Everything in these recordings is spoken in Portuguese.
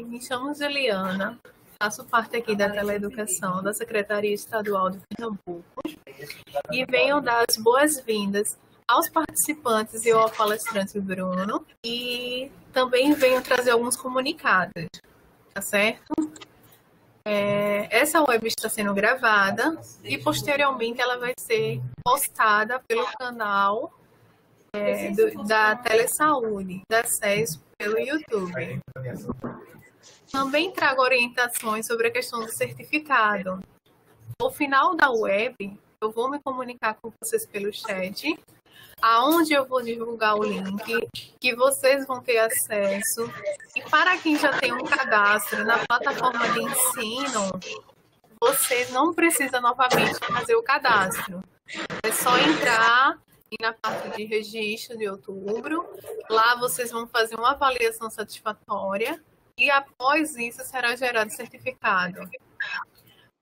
Oi, me chamo Juliana, faço parte aqui da Teleeducação da Secretaria Estadual de Pernambuco e venho dar as boas-vindas aos participantes e ao palestrante Bruno, e também venho trazer alguns comunicados, tá certo? Essa web está sendo gravada e posteriormente ela vai ser postada pelo canal da Telesaúde, da SES, pelo YouTube. Também trago orientações sobre a questão do certificado. No final da web, eu vou me comunicar com vocês pelo chat, aonde eu vou divulgar o link, que vocês vão ter acesso. E para quem já tem um cadastro na plataforma de ensino, você não precisa novamente fazer o cadastro. É só entrar e na parte de registro de outubro. Lá vocês vão fazer uma avaliação satisfatória e após isso será gerado certificado.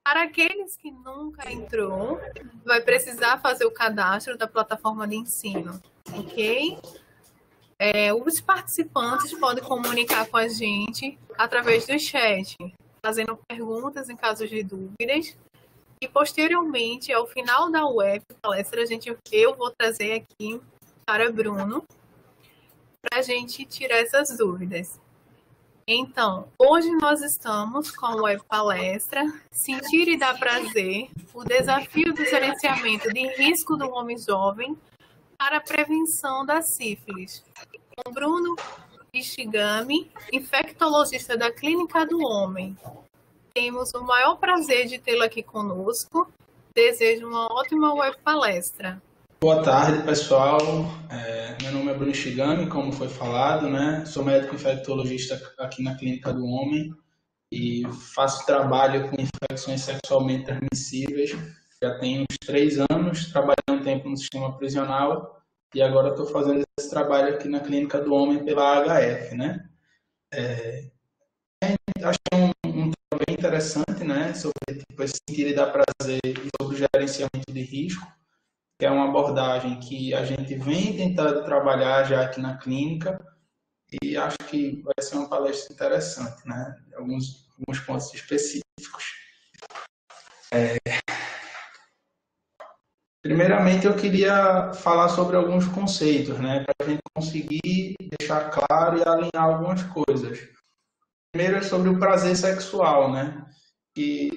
Para aqueles que nunca entrou, vai precisar fazer o cadastro da plataforma de ensino, ok? Os participantes podem comunicar com a gente através do chat, fazendo perguntas em caso de dúvidas. E posteriormente, ao final da web palestra, eu vou trazer aqui para Bruno, para a gente tirar essas dúvidas. Então, hoje nós estamos com a web palestra Sentir e Dar Prazer, o desafio do gerenciamento de risco do homem jovem para a prevenção da sífilis, com Bruno Ishigami, infectologista da Clínica do Homem. Temos o maior prazer de tê-lo aqui conosco. Desejo uma ótima web palestra. Boa tarde, pessoal. Meu nome é Bruno Ishigami, como foi falado, né? Sou médico infectologista aqui na Clínica do Homem e faço trabalho com infecções sexualmente transmissíveis. Já tenho uns 3 anos, trabalhei um tempo no sistema prisional e agora estou fazendo esse trabalho aqui na Clínica do Homem pela AHF, né? Acho que é um tema bem interessante, né? Sobre sentir e dar prazer e sobre gerenciamento de risco, que é uma abordagem que a gente vem tentando trabalhar já aqui na clínica e acho que vai ser uma palestra interessante, né? Alguns pontos específicos. Primeiramente, eu queria falar sobre alguns conceitos, né? Para a gente conseguir deixar claro e alinhar algumas coisas. Primeiro é sobre o prazer sexual, né? Que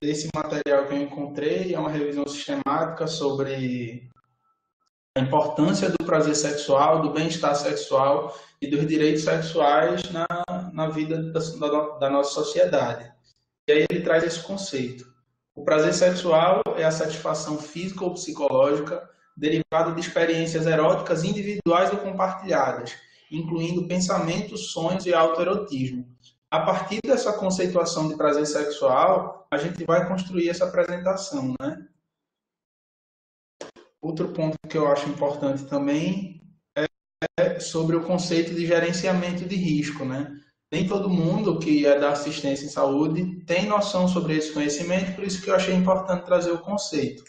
desse material que eu encontrei, é uma revisão sistemática sobre a importância do prazer sexual, do bem-estar sexual e dos direitos sexuais na vida da nossa sociedade. E aí ele traz esse conceito. O prazer sexual é a satisfação física ou psicológica derivada de experiências eróticas individuais ou compartilhadas, incluindo pensamentos, sonhos e autoerotismo. A partir dessa conceituação de prazer sexual, a gente vai construir essa apresentação, né? Outro ponto que eu acho importante também é sobre o conceito de gerenciamento de risco, né? Nem todo mundo que é da assistência em saúde tem noção sobre esse conhecimento, por isso que eu achei importante trazer o conceito.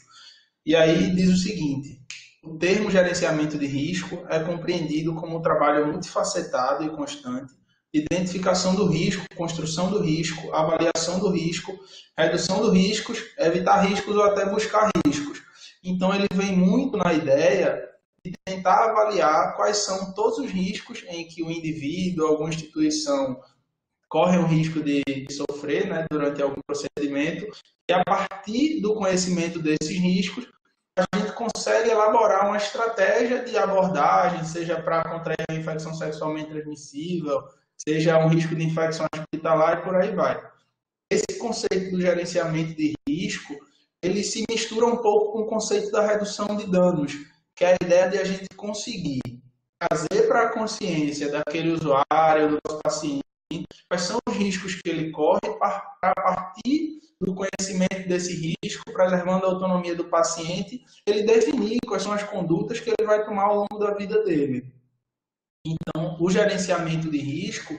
E aí diz o seguinte: o termo gerenciamento de risco é compreendido como um trabalho multifacetado e constante, identificação do risco, construção do risco, avaliação do risco, redução dos riscos, evitar riscos ou até buscar riscos. Então, ele vem muito na ideia de tentar avaliar quais são todos os riscos em que o indivíduo, alguma instituição, corre o risco de sofrer, né, durante algum procedimento, e a partir do conhecimento desses riscos, a gente consegue elaborar uma estratégia de abordagem, seja para contrair uma infecção sexualmente transmissível, seja um risco de infecção hospitalar e por aí vai. Esse conceito do gerenciamento de risco, ele se mistura um pouco com o conceito da redução de danos, que é a ideia de a gente conseguir trazer para a consciência daquele usuário, do nosso paciente, quais são os riscos que ele corre a partir do conhecimento desse risco, preservando a autonomia do paciente, ele definir quais são as condutas que ele vai tomar ao longo da vida dele. Então, o gerenciamento de risco,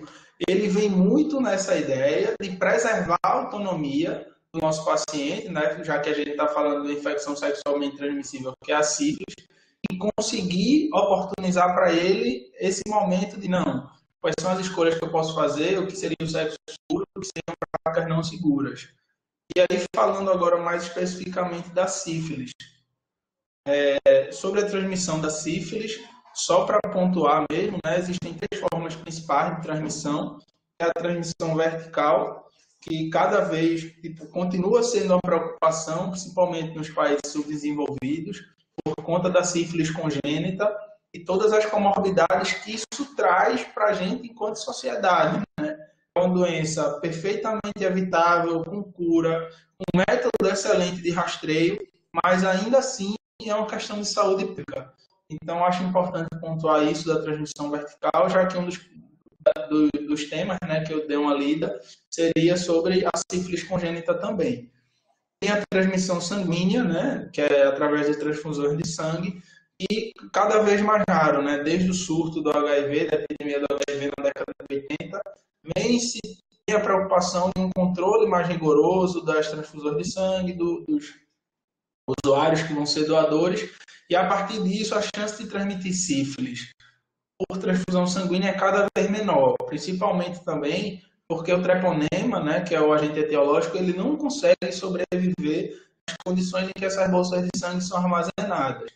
ele vem muito nessa ideia de preservar a autonomia do nosso paciente, né? Já que a gente está falando da infecção sexualmente transmissível, que é a sífilis, e conseguir oportunizar para ele esse momento de, não, quais são as escolhas que eu posso fazer, o que seria o sexo seguro, o que seriam práticas não seguras. E aí, falando agora mais especificamente da sífilis. Sobre a transmissão da sífilis, só para pontuar mesmo, né, existem três formas principais de transmissão. É a transmissão vertical, que cada vez continua sendo uma preocupação, principalmente nos países subdesenvolvidos, por conta da sífilis congênita e todas as comorbidades que isso traz para a gente enquanto sociedade, né? É uma doença perfeitamente evitável, com cura, um método excelente de rastreio, mas ainda assim é uma questão de saúde pública. Então, acho importante pontuar isso da transmissão vertical, já que um dos temas, né, que eu dei uma lida seria sobre a sífilis congênita também. Tem a transmissão sanguínea, né, que é através de transfusões de sangue, e cada vez mais raro, né, desde o surto do HIV, da epidemia do HIV na década de 80, vem se tem a preocupação de um controle mais rigoroso das transfusões de sangue, dos usuários que vão ser doadores, e a partir disso a chance de transmitir sífilis por transfusão sanguínea é cada vez menor, principalmente também porque o treponema, né, que é o agente etiológico, ele não consegue sobreviver às condições em que essas bolsas de sangue são armazenadas.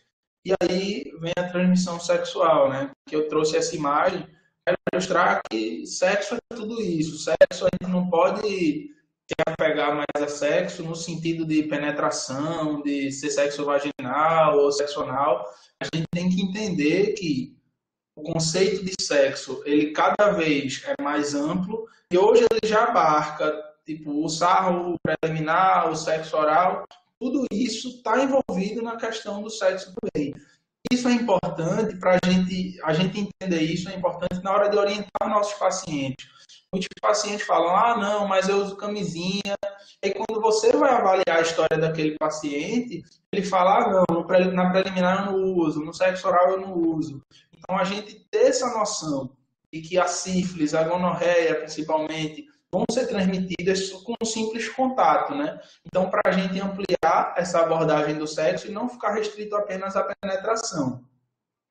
E aí vem a transmissão sexual, né, que eu trouxe essa imagem para mostrar que sexo é tudo isso. Sexo a gente não pode se apegar mais a sexo no sentido de penetração, de ser sexo vaginal ou sexo anal. A gente tem que entender que o conceito de sexo, ele cada vez é mais amplo e hoje ele já abarca, tipo, o sarro, o preliminar, o sexo oral, tudo isso está envolvido na questão do sexo também. Isso é importante para a gente entender isso, é importante na hora de orientar nossos pacientes. Muitos pacientes falam, ah, não, mas eu uso camisinha. E quando você vai avaliar a história daquele paciente, ele fala, ah, não, na preliminar eu não uso, no sexo oral eu não uso. Então, a gente ter essa noção de que a sífilis, a gonorreia, principalmente, vão ser transmitidas com um simples contato, né? Então, para a gente ampliar essa abordagem do sexo e não ficar restrito apenas à penetração.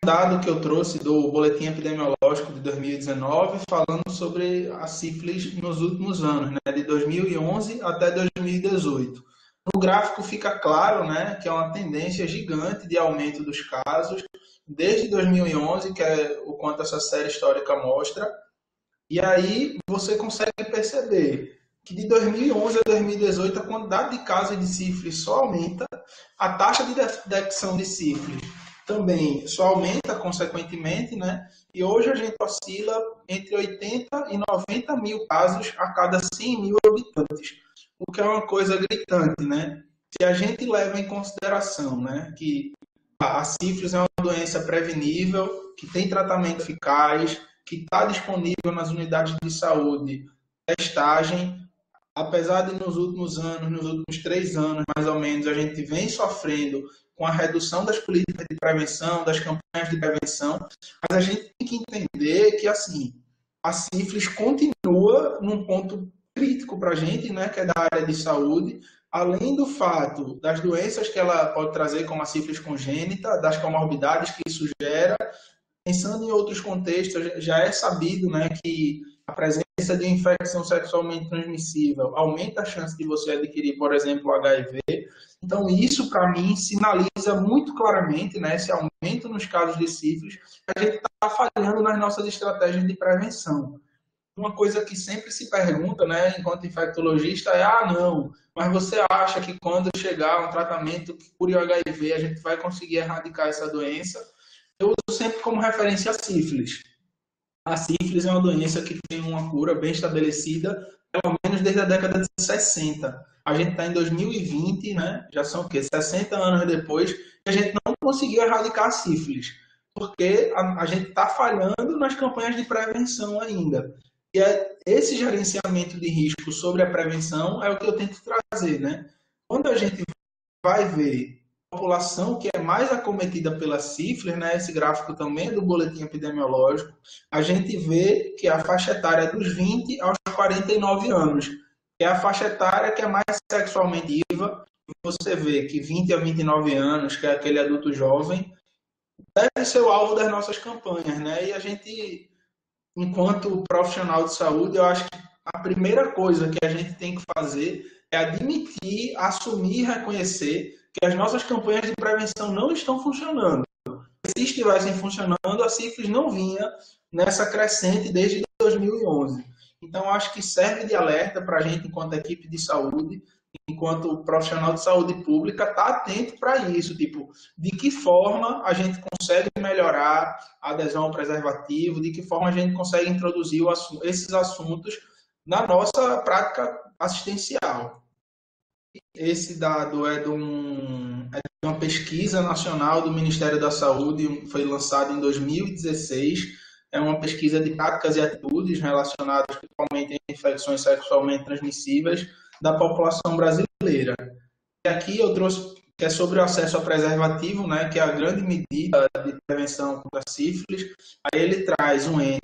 Um dado que eu trouxe do Boletim Epidemiológico de 2019, falando sobre a sífilis nos últimos anos, né? De 2011 até 2018. No gráfico fica claro, né, que é uma tendência gigante de aumento dos casos, desde 2011, que é o quanto essa série histórica mostra, e aí você consegue perceber que de 2011 a 2018 a quantidade de casos de sífilis só aumenta, a taxa de detecção de sífilis também só aumenta consequentemente, né? E hoje a gente oscila entre 80 e 90 mil casos a cada 100 mil habitantes, o que é uma coisa gritante, né? Se a gente leva em consideração, né, que a sífilis é uma doença prevenível, que tem tratamento eficaz, que está disponível nas unidades de saúde, testagem, apesar de nos últimos anos, nos últimos 3 anos, mais ou menos, a gente vem sofrendo com a redução das políticas de prevenção, das campanhas de prevenção, mas a gente tem que entender que, assim, a sífilis continua num ponto crítico para a gente, né, que é da área de saúde, além do fato das doenças que ela pode trazer, como a sífilis congênita, das comorbidades que isso gera. Pensando em outros contextos, já é sabido, né, que a presença de infecção sexualmente transmissível aumenta a chance de você adquirir, por exemplo, HIV. Então, isso, para mim, sinaliza muito claramente, né, esse aumento nos casos de sífilis, que a gente está falhando nas nossas estratégias de prevenção. Uma coisa que sempre se pergunta, né, enquanto infectologista é, ah, não, mas você acha que quando chegar um tratamento que cure o HIV, a gente vai conseguir erradicar essa doença? Eu uso sempre como referência a sífilis. A sífilis é uma doença que tem uma cura bem estabelecida, pelo menos desde a década de 60. A gente está em 2020, né, já são o quê? 60 anos depois, e a gente não conseguiu erradicar a sífilis, porque a gente está falhando nas campanhas de prevenção ainda. E esse gerenciamento de risco sobre a prevenção é o que eu tento trazer, né? Quando a gente vai ver a população que é mais acometida pela sífilis, né? Esse gráfico também é do Boletim Epidemiológico, a gente vê que a faixa etária é dos 20 aos 49 anos, que é a faixa etária que é mais sexualmente ativa. Você vê que 20 a 29 anos, que é aquele adulto jovem, deve ser o alvo das nossas campanhas, né? E a gente enquanto profissional de saúde, eu acho que a primeira coisa que a gente tem que fazer é admitir, assumir, reconhecer que as nossas campanhas de prevenção não estão funcionando. Se estivessem funcionando, a Sífilis não vinha nessa crescente desde 2011. Então, acho que serve de alerta para a gente, enquanto equipe de saúde, enquanto profissional de saúde pública, estar atento para isso, tipo, de que forma a gente consegue melhorar a adesão ao preservativo, de que forma a gente consegue introduzir esses assuntos na nossa prática assistencial. Esse dado é de uma pesquisa nacional do Ministério da Saúde, foi lançado em 2016, é uma pesquisa de práticas e atitudes relacionadas principalmente a infecções sexualmente transmissíveis da população brasileira. E aqui eu trouxe que é sobre o acesso ao preservativo, né, que é a grande medida de prevenção contra a sífilis. Aí ele traz um N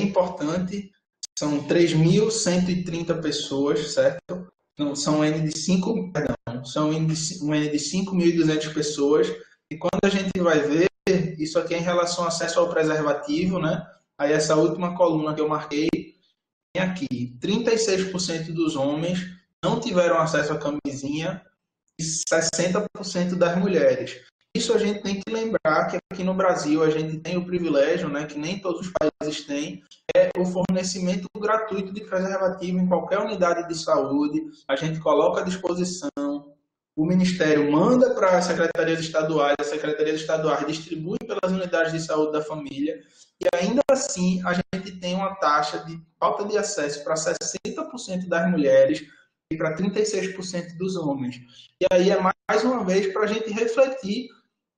importante, são 3.130 pessoas, certo? Não, são um N de 5, perdão, são um N de 5.200 pessoas. E quando a gente vai ver, isso aqui é em relação ao acesso ao preservativo, né? Aí essa última coluna que eu marquei, aqui, 36% dos homens não tiveram acesso à camisinha e 60% das mulheres. Isso a gente tem que lembrar que aqui no Brasil a gente tem o privilégio, né, que nem todos os países têm, é o fornecimento gratuito de preservativo em qualquer unidade de saúde, a gente coloca à disposição, o Ministério manda para as secretarias estaduais distribuem pelas unidades de saúde da família, e ainda assim a gente tem uma taxa de falta de acesso para 60% das mulheres e para 36% dos homens. E aí é mais uma vez para a gente refletir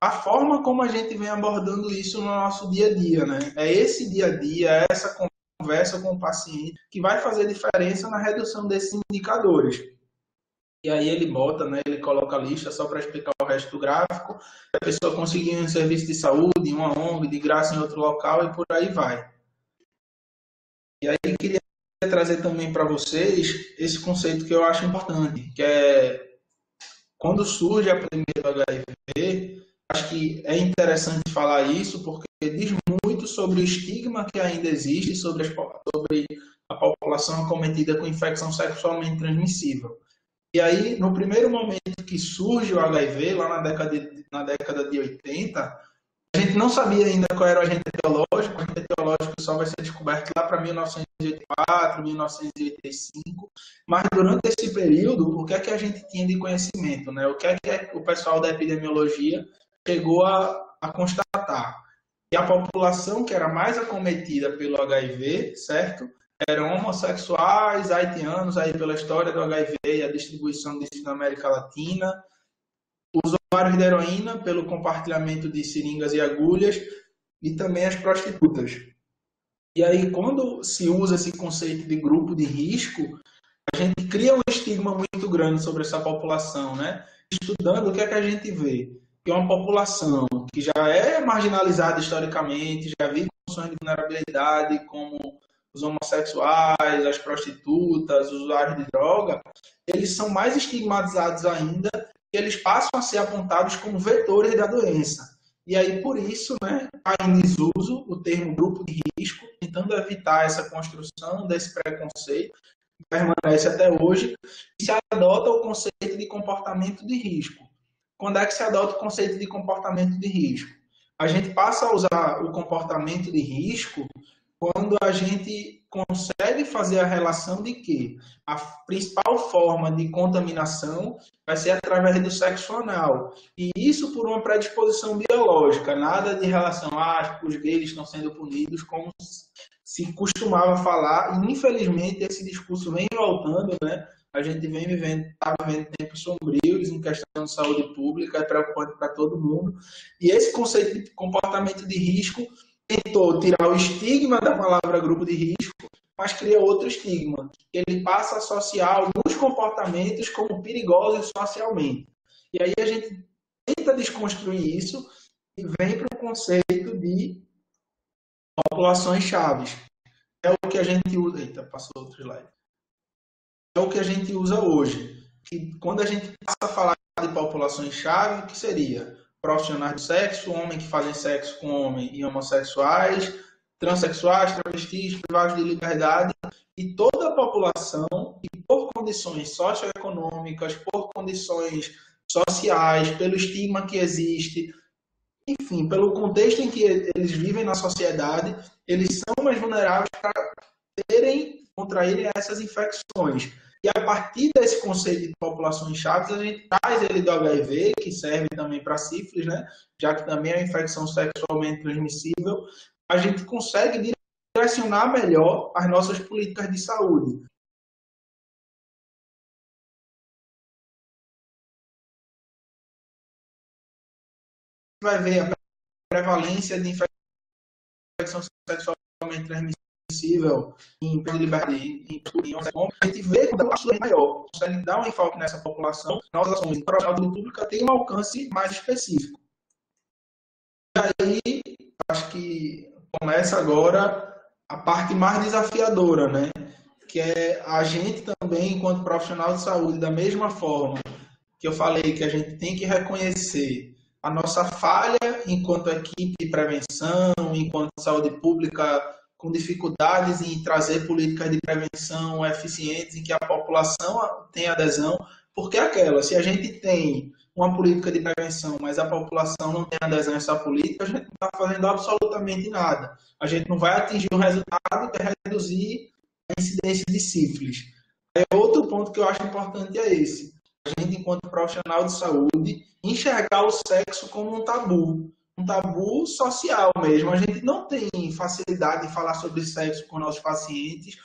a forma como a gente vem abordando isso no nosso dia a dia, né? É esse dia a dia, é essa conversa com o paciente que vai fazer diferença na redução desses indicadores. E aí ele bota, né, ele coloca a lista só para explicar o resto do gráfico, a pessoa conseguiu um serviço de saúde, uma ONG, de graça em outro local e por aí vai. E aí queria trazer também para vocês esse conceito que eu acho importante, que é quando surge a pandemia do HIV, acho que é interessante falar isso porque diz muito sobre o estigma que ainda existe sobre a população acometida com infecção sexualmente transmissível. E aí, no primeiro momento que surge o HIV, lá na década de 80, a gente não sabia ainda qual era o agente etiológico só vai ser descoberto lá para 1984, 1985, mas durante esse período, o que é que a gente tinha de conhecimento, né? O que é que o pessoal da epidemiologia chegou a constatar? Que a população que era mais acometida pelo HIV, certo? Eram homossexuais, haitianos, aí pela história do HIV e a distribuição disso na América Latina, usuários de heroína pelo compartilhamento de seringas e agulhas e também as prostitutas. E aí, quando se usa esse conceito de grupo de risco, a gente cria um estigma muito grande sobre essa população, né? Estudando, o que é que a gente vê? Que é uma população que já é marginalizada historicamente, já vive condições de vulnerabilidade como os homossexuais, as prostitutas, os usuários de droga, eles são mais estigmatizados ainda e eles passam a ser apontados como vetores da doença. E aí, por isso, né, está em desuso o termo grupo de risco, tentando evitar essa construção desse preconceito, que permanece até hoje, e se adota o conceito de comportamento de risco. Quando é que se adota o conceito de comportamento de risco? A gente passa a usar o comportamento de risco quando a gente consegue fazer a relação de que a principal forma de contaminação vai ser através do sexo anal. E isso por uma predisposição biológica, nada de relação a os gays estão sendo punidos, como se costumava falar. E, infelizmente, esse discurso vem voltando, né? A gente vem vivendo, está vivendo tempos sombrios em questão de saúde pública, é preocupante para todo mundo. E esse conceito de comportamento de risco tentou tirar o estigma da palavra grupo de risco, mas cria outro estigma. Ele passa a associar alguns comportamentos como perigosos socialmente. E aí a gente tenta desconstruir isso e vem para o conceito de populações chaves. É o que a gente usa... Eita, passou outro slide. É o que a gente usa hoje. Que quando a gente passa a falar de populações chave, o que seria? Profissionais do sexo, homem que fazem sexo com homem e homossexuais, transexuais, travestis, privados de liberdade e toda a população que por condições socioeconômicas, por condições sociais, pelo estigma que existe, enfim, pelo contexto em que eles vivem na sociedade, eles são mais vulneráveis para contraírem essas infecções. E a partir desse conceito de populações chaves, a gente traz ele do HIV, que serve também para sífilis, né? Já que também é uma infecção sexualmente transmissível, a gente consegue direcionar melhor as nossas políticas de saúde. Vai ver a prevalência de infecção sexualmente transmissível em perda de liberdade, em opinião, a gente vê que a sua é maior, consegue dar um enfoque nessa população, nossas ações em prol da pública têm um alcance mais específico. E aí, acho que começa agora a parte mais desafiadora, né? Que é a gente também, enquanto profissional de saúde, da mesma forma que eu falei que a gente tem que reconhecer a nossa falha enquanto equipe de prevenção, enquanto saúde pública, com dificuldades em trazer políticas de prevenção eficientes em que a população tenha adesão, porque se a gente tem uma política de prevenção, mas a população não tem adesão a essa política, a gente não está fazendo absolutamente nada. A gente não vai atingir o resultado que é reduzir a incidência de sífilis. Aí, outro ponto que eu acho importante é esse. A gente, enquanto profissional de saúde, enxergar o sexo como um tabu social mesmo. A gente não tem facilidade em falar sobre sexo com nossos pacientes,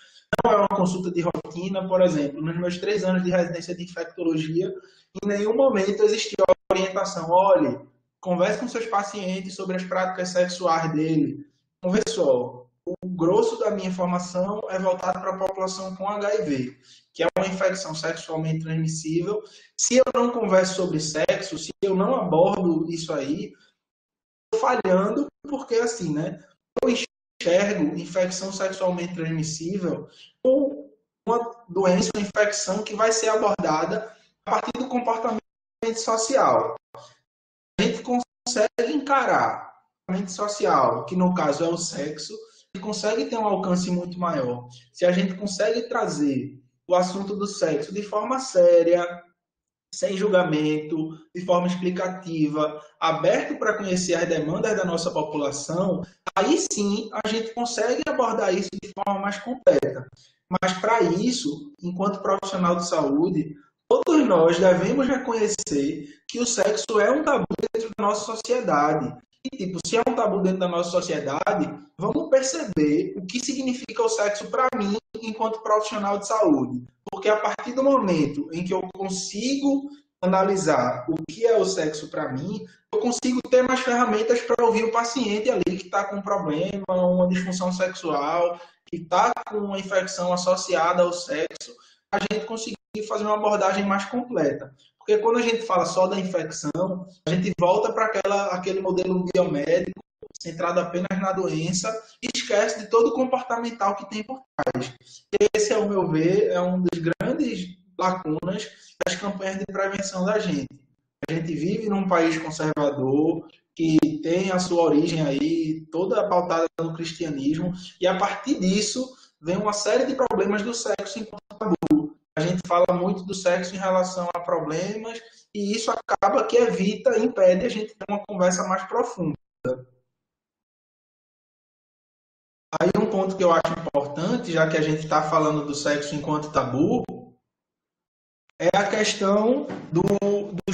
não é uma consulta de rotina, por exemplo. Nos meus 3 anos de residência de infectologia, em nenhum momento existiu a orientação: olhe, converse com seus pacientes sobre as práticas sexuais dele. Vamos ver só, o grosso da minha formação é voltado para a população com HIV, que é uma infecção sexualmente transmissível. Se eu não converso sobre sexo, se eu não abordo isso aí, estou falhando, porque assim, né? Eu enxergo infecção sexualmente transmissível ou uma doença, uma infecção que vai ser abordada a partir do comportamento social. A gente consegue encarar o comportamento social, que no caso é o sexo, e consegue ter um alcance muito maior. Se a gente consegue trazer o assunto do sexo de forma séria, sem julgamento, de forma explicativa, aberto para conhecer as demandas da nossa população, aí sim a gente consegue abordar isso de forma mais completa. Mas para isso, enquanto profissional de saúde, todos nós devemos reconhecer que o sexo é um tabu dentro da nossa sociedade. E, tipo, se é um tabu dentro da nossa sociedade, vamos perceber o que significa o sexo para mim enquanto profissional de saúde. Porque a partir do momento em que eu consigo analisar o que é o sexo para mim, eu consigo ter mais ferramentas para ouvir o paciente ali que está com um problema, uma disfunção sexual, que está com uma infecção associada ao sexo, a gente conseguir fazer uma abordagem mais completa. Porque quando a gente fala só da infecção, a gente volta para aquele modelo biomédico, centrado apenas na doença, e esquece de todo o comportamental que tem por trás. Esse, ao meu ver, é um dos grandes lacunas das campanhas de prevenção da gente. A gente vive num país conservador, que tem a sua origem aí, toda pautada no cristianismo, e a partir disso vem uma série de problemas do sexo enquanto tabu. A gente fala muito do sexo em relação a problemas e isso acaba que evita, impede a gente ter uma conversa mais profunda. Aí um ponto que eu acho importante, já que a gente está falando do sexo enquanto tabu, é a questão do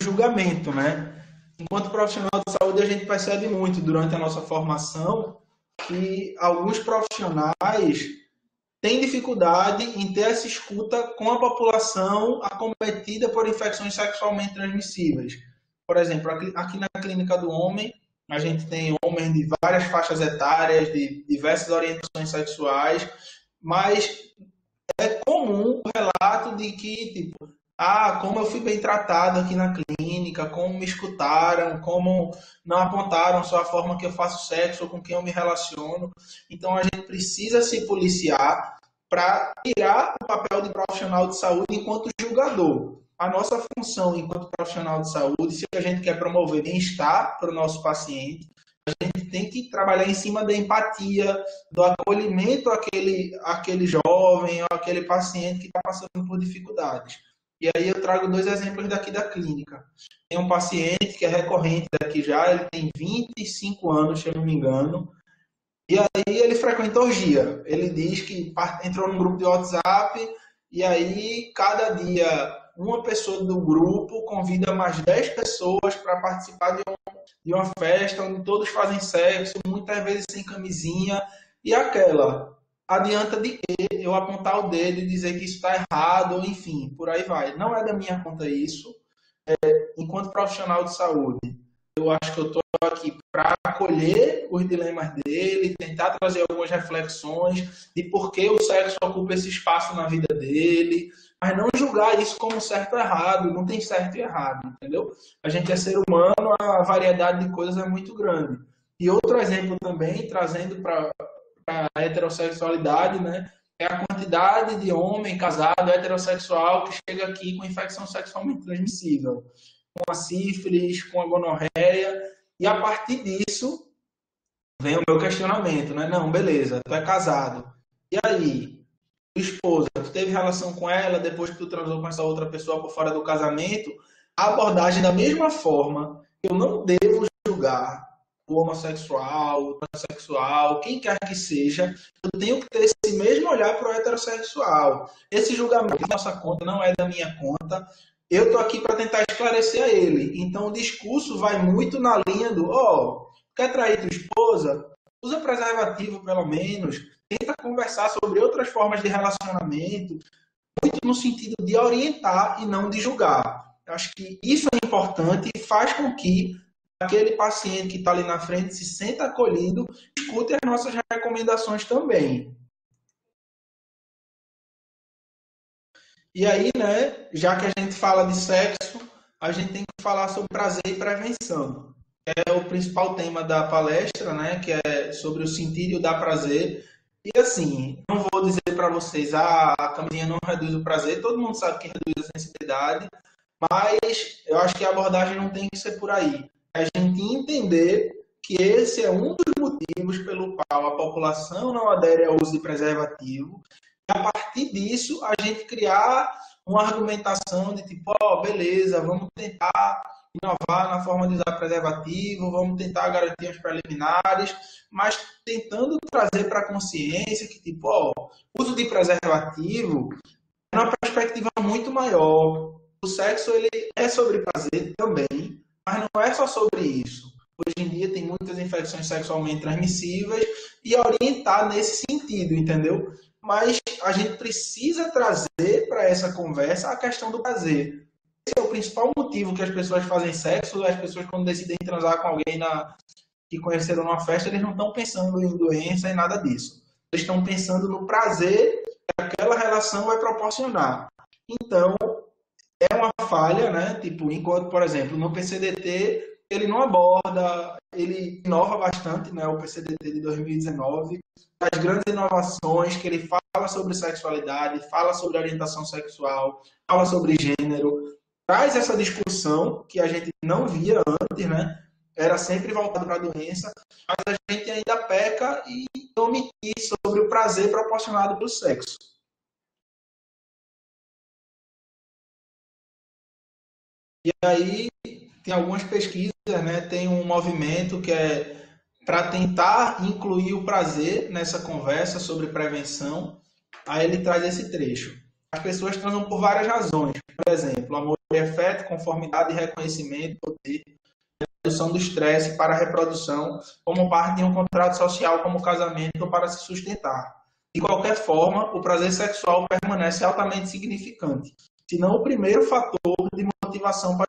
julgamento, né? Enquanto profissional de saúde, a gente percebe muito durante a nossa formação que alguns profissionais tem dificuldade em ter essa escuta com a população acometida por infecções sexualmente transmissíveis. Por exemplo, aqui na Clínica do Homem, a gente tem homens de várias faixas etárias, de diversas orientações sexuais, mas é comum o relato de que, tipo, como eu fui bem tratado aqui na clínica, como me escutaram, como não apontaram só a forma que eu faço sexo ou com quem eu me relaciono. Então, a gente precisa se policiar para tirar o papel de profissional de saúde enquanto julgador. A nossa função enquanto profissional de saúde, se a gente quer promover bem-estar para o nosso paciente, a gente tem que trabalhar em cima da empatia, do acolhimento àquele jovem ou àquele paciente que está passando por dificuldades. E aí eu trago dois exemplos daqui da clínica. Tem um paciente que é recorrente daqui já, ele tem 25 anos, se eu não me engano, e aí ele frequenta orgia. Ele diz que entrou num grupo de WhatsApp e aí cada dia uma pessoa do grupo convida mais 10 pessoas para participar de uma festa onde todos fazem sexo, muitas vezes sem camisinha, e aquela... Adianta de que eu apontar o dedo e dizer que isso está errado, enfim, por aí vai. Não é da minha conta isso. Enquanto profissional de saúde, eu acho que eu estou aqui para acolher os dilemas dele, tentar trazer algumas reflexões de por que o sexo ocupa esse espaço na vida dele, mas não julgar isso como certo ou errado, não tem certo e errado, entendeu? A gente é ser humano, a variedade de coisas é muito grande. E outro exemplo também, trazendo para... a heterossexualidade, né? É a quantidade de homem casado heterossexual que chega aqui com infecção sexualmente transmissível, com a sífilis, com a gonorreia, e a partir disso vem o meu questionamento, né? Não, beleza, tu é casado. E aí, tua esposa, tu teve relação com ela depois que tu transou com essa outra pessoa por fora do casamento? A abordagem da mesma forma, eu não devo julgar o homossexual, o transexual, quem quer que seja, eu tenho que ter esse mesmo olhar para o heterossexual. Esse julgamento da nossa conta não é da minha conta, eu estou aqui para tentar esclarecer a ele. Então o discurso vai muito na linha do, quer trair tua esposa? Usa preservativo pelo menos, tenta conversar sobre outras formas de relacionamento, muito no sentido de orientar e não de julgar. Eu acho que isso é importante e faz com que aquele paciente que está ali na frente se senta acolhido, escute as nossas recomendações também. E aí, né, já que a gente fala de sexo, a gente tem que falar sobre prazer e prevenção, que é o principal tema da palestra, né, que é sobre o sentido da prazer. E assim, não vou dizer para vocês, a camisinha não reduz o prazer, todo mundo sabe que reduz a sensibilidade, mas eu acho que a abordagem não tem que ser por aí. A gente entender que esse é um dos motivos pelo qual a população não adere ao uso de preservativo. E a partir disso, a gente criar uma argumentação de tipo, beleza, vamos tentar inovar na forma de usar preservativo, vamos tentar garantir os preliminares, mas tentando trazer para a consciência que tipo, uso de preservativo é uma perspectiva muito maior. O sexo ele é sobre prazer também, mas não é só sobre isso. Hoje em dia tem muitas infecções sexualmente transmissíveis e orientar nesse sentido, entendeu? Mas a gente precisa trazer para essa conversa a questão do prazer. Esse é o principal motivo que as pessoas fazem sexo. As pessoas, quando decidem transar com alguém que conheceram numa festa, eles não estão pensando em doença e nada disso. Eles estão pensando no prazer que aquela relação vai proporcionar. Então, é uma falha, né? Tipo, enquanto, por exemplo, no PCDT, ele não aborda, ele inova bastante, né? O PCDT de 2019, as grandes inovações que ele fala sobre sexualidade, fala sobre orientação sexual, fala sobre gênero, traz essa discussão que a gente não via antes, né? Era sempre voltado para a doença, mas a gente ainda peca e omite sobre o prazer proporcionado pelo sexo. E aí tem algumas pesquisas, né? Tem um movimento que é para tentar incluir o prazer nessa conversa sobre prevenção. Aí ele traz esse trecho. As pessoas transam por várias razões. Por exemplo, amor e afeto, conformidade e reconhecimento, poder, redução do estresse para a reprodução, como parte de um contrato social como casamento ou para se sustentar. De qualquer forma, o prazer sexual permanece altamente significante, se não o primeiro fator de motivação para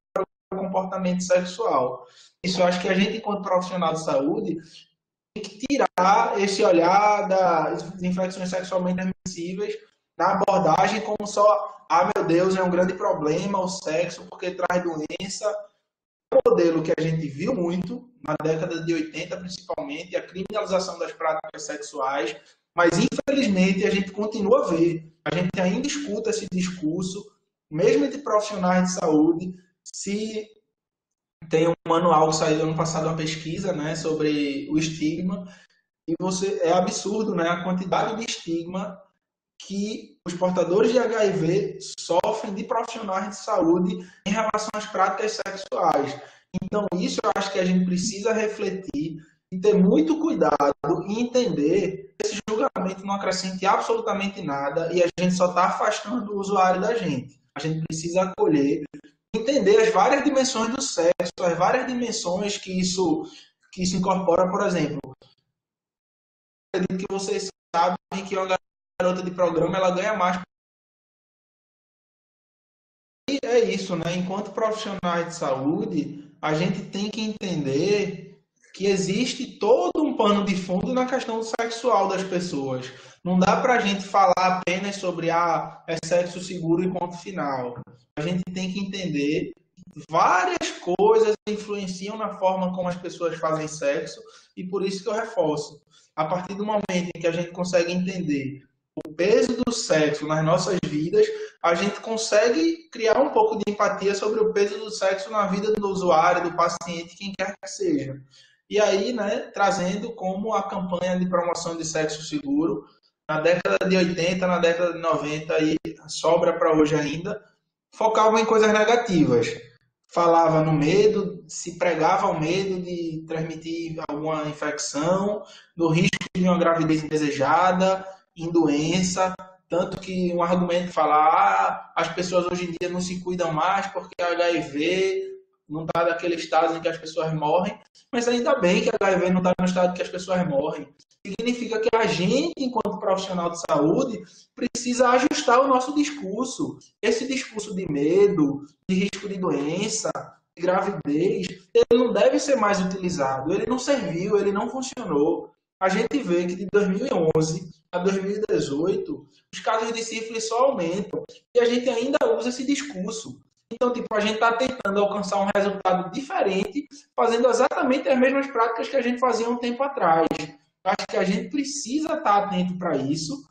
o comportamento sexual. Isso eu acho que a gente, enquanto profissional de saúde, tem que tirar esse olhar das infecções sexualmente transmissíveis na abordagem como só, meu Deus, é um grande problema o sexo porque traz doença. É um modelo que a gente viu muito na década de 80, principalmente, a criminalização das práticas sexuais, mas infelizmente a gente continua a ver, a gente ainda escuta esse discurso, mesmo de profissionais de saúde, se Tem um manual que saiu ano passado, uma pesquisa, né, sobre o estigma, e você, é absurdo, né, a quantidade de estigma que os portadores de HIV sofrem de profissionais de saúde em relação às práticas sexuais. Então, isso eu acho que a gente precisa refletir e ter muito cuidado e entender que esse julgamento não acrescenta absolutamente nada e a gente só está afastando o usuário da gente. A gente precisa acolher, entender as várias dimensões do sexo, as várias dimensões que isso incorpora. Por exemplo, eu acredito que vocês sabem que uma garota de programa, ela ganha mais. E é isso, né? Enquanto profissionais de saúde, a gente tem que entender que existe todo um pano de fundo na questão sexual das pessoas. Não dá para a gente falar apenas sobre é sexo seguro e ponto final. A gente tem que entender que várias coisas influenciam na forma como as pessoas fazem sexo, e por isso que eu reforço. A partir do momento em que a gente consegue entender o peso do sexo nas nossas vidas, a gente consegue criar um pouco de empatia sobre o peso do sexo na vida do usuário, do paciente, quem quer que seja. E aí, né, trazendo como a campanha de promoção de sexo seguro, na década de 80, na década de 90, e sobra para hoje ainda, focava em coisas negativas. Falava no medo, se pregava o medo de transmitir alguma infecção, do risco de uma gravidez indesejada, em doença, tanto que um argumento fala, as pessoas hoje em dia não se cuidam mais porque a HIV não está naquele estado em que as pessoas morrem, mas ainda bem que a HIV não está no estado que as pessoas morrem. Significa que a gente, enquanto profissional de saúde, precisa ajustar o nosso discurso. Esse discurso de medo, de risco de doença, de gravidez, ele não deve ser mais utilizado, ele não serviu, ele não funcionou. A gente vê que de 2011 a 2018, os casos de sífilis só aumentam e a gente ainda usa esse discurso. Então, tipo, a gente está tentando alcançar um resultado diferente, fazendo exatamente as mesmas práticas que a gente fazia um tempo atrás. Acho que a gente precisa estar atento para isso,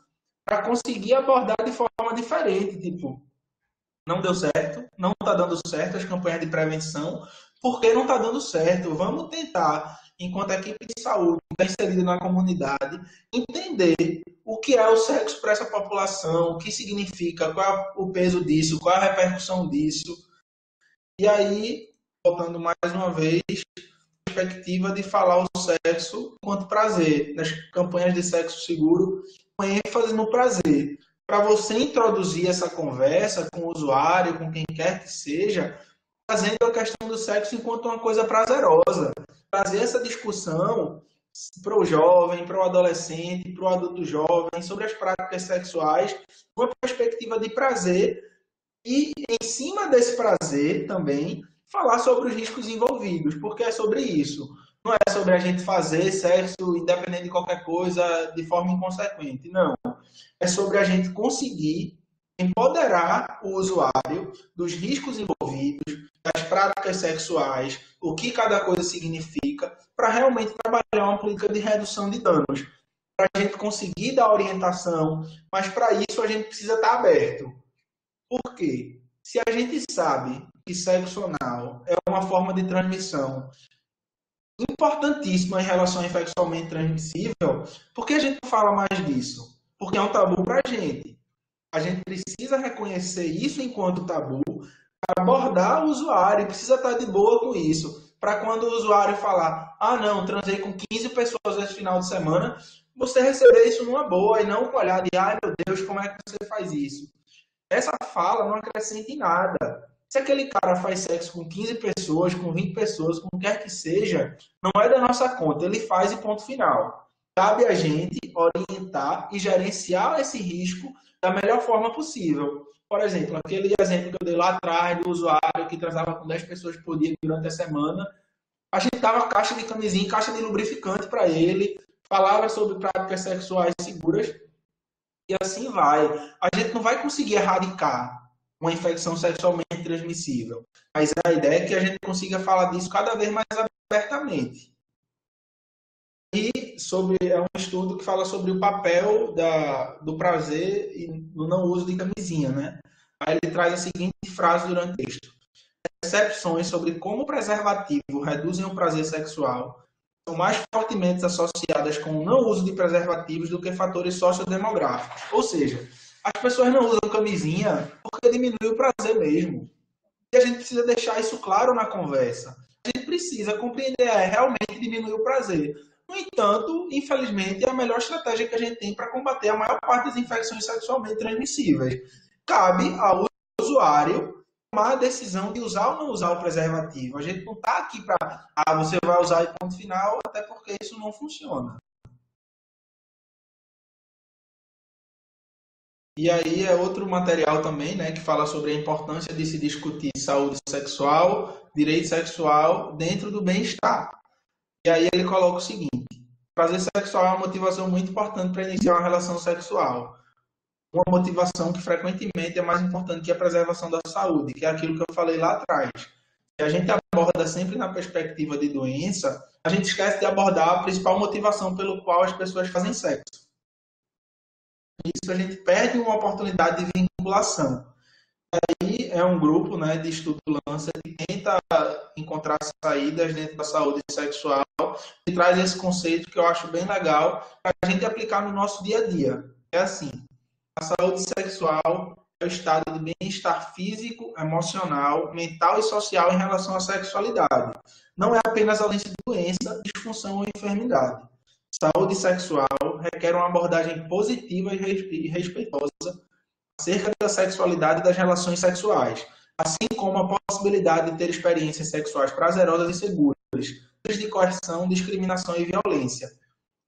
para conseguir abordar de forma diferente. Tipo, não deu certo, não está dando certo as campanhas de prevenção, porque não está dando certo. Vamos tentar, enquanto a equipe de saúde está inserida na comunidade, entender o que é o sexo para essa população, o que significa, qual é o peso disso, qual é a repercussão disso. E aí, voltando mais uma vez, a perspectiva de falar o sexo quanto prazer, nas campanhas de sexo seguro, com ênfase no prazer. Para você introduzir essa conversa com o usuário, com quem quer que seja, trazendo a questão do sexo enquanto uma coisa prazerosa. Trazer essa discussão para o jovem, para o adolescente, para o adulto jovem, sobre as práticas sexuais, uma perspectiva de prazer e, em cima desse prazer também, falar sobre os riscos envolvidos, porque é sobre isso. Não é sobre a gente fazer sexo independente de qualquer coisa, de forma inconsequente, não. É sobre a gente conseguir empoderar o usuário dos riscos envolvidos, das práticas sexuais, o que cada coisa significa, para realmente trabalhar uma política de redução de danos, para a gente conseguir dar orientação, mas para isso a gente precisa estar aberto. Por quê? Se a gente sabe que sexo anal é uma forma de transmissão importantíssima em relação à infecção sexualmente transmissível, por que a gente não fala mais disso? Porque é um tabu para a gente. A gente precisa reconhecer isso enquanto tabu, abordar o usuário, precisa estar de boa com isso, para quando o usuário falar, ah não, transei com 15 pessoas nesse final de semana, você receber isso numa boa e não olhar de, ai meu Deus, como é que você faz isso? Essa fala não acrescenta em nada. Se aquele cara faz sexo com 15 pessoas, com 20 pessoas, com quer que seja, não é da nossa conta, ele faz e ponto final. Cabe a gente orientar e gerenciar esse risco da melhor forma possível. Por exemplo, aquele exemplo que eu dei lá atrás do usuário que transava com 10 pessoas por dia durante a semana, a gente dava caixa de camisinha, caixa de lubrificante para ele, falava sobre práticas sexuais seguras e assim vai. A gente não vai conseguir erradicar uma infecção sexualmente transmissível, mas a ideia é que a gente consiga falar disso cada vez mais abertamente. E sobre, é um estudo que fala sobre o papel do prazer e do não uso de camisinha, né? Aí ele traz a seguinte frase durante o texto. percepções sobre como o preservativo reduzem o prazer sexual são mais fortemente associadas com o não uso de preservativos do que fatores sociodemográficos. Ou seja, as pessoas não usam camisinha porque diminui o prazer mesmo. E a gente precisa deixar isso claro na conversa. A gente precisa compreender, realmente diminuir o prazer. No entanto, infelizmente, é a melhor estratégia que a gente tem para combater a maior parte das infecções sexualmente transmissíveis. Cabe ao usuário tomar a decisão de usar ou não usar o preservativo. A gente não está aqui para, você vai usar e ponto final, até porque isso não funciona. E aí é outro material também, né, que fala sobre a importância de se discutir saúde sexual, direito sexual, dentro do bem-estar. E aí ele coloca o seguinte: prazer sexual é uma motivação muito importante para iniciar uma relação sexual. Uma motivação que frequentemente é mais importante que a preservação da saúde, que é aquilo que eu falei lá atrás. Se a gente aborda sempre na perspectiva de doença, a gente esquece de abordar a principal motivação pelo qual as pessoas fazem sexo. Isso a gente perde uma oportunidade de vinculação. E aí é um grupo, né, de estudo Lancet que tenta encontrar saídas dentro da saúde sexual e traz esse conceito que eu acho bem legal para a gente aplicar no nosso dia a dia. É assim: a saúde sexual é o estado de bem-estar físico, emocional, mental e social em relação à sexualidade. Não é apenas ausência de doença, disfunção ou enfermidade. Saúde sexual requer uma abordagem positiva e respeitosa acerca da sexualidade e das relações sexuais, assim como a possibilidade de ter experiências sexuais prazerosas e seguras, livres de coerção, discriminação e violência.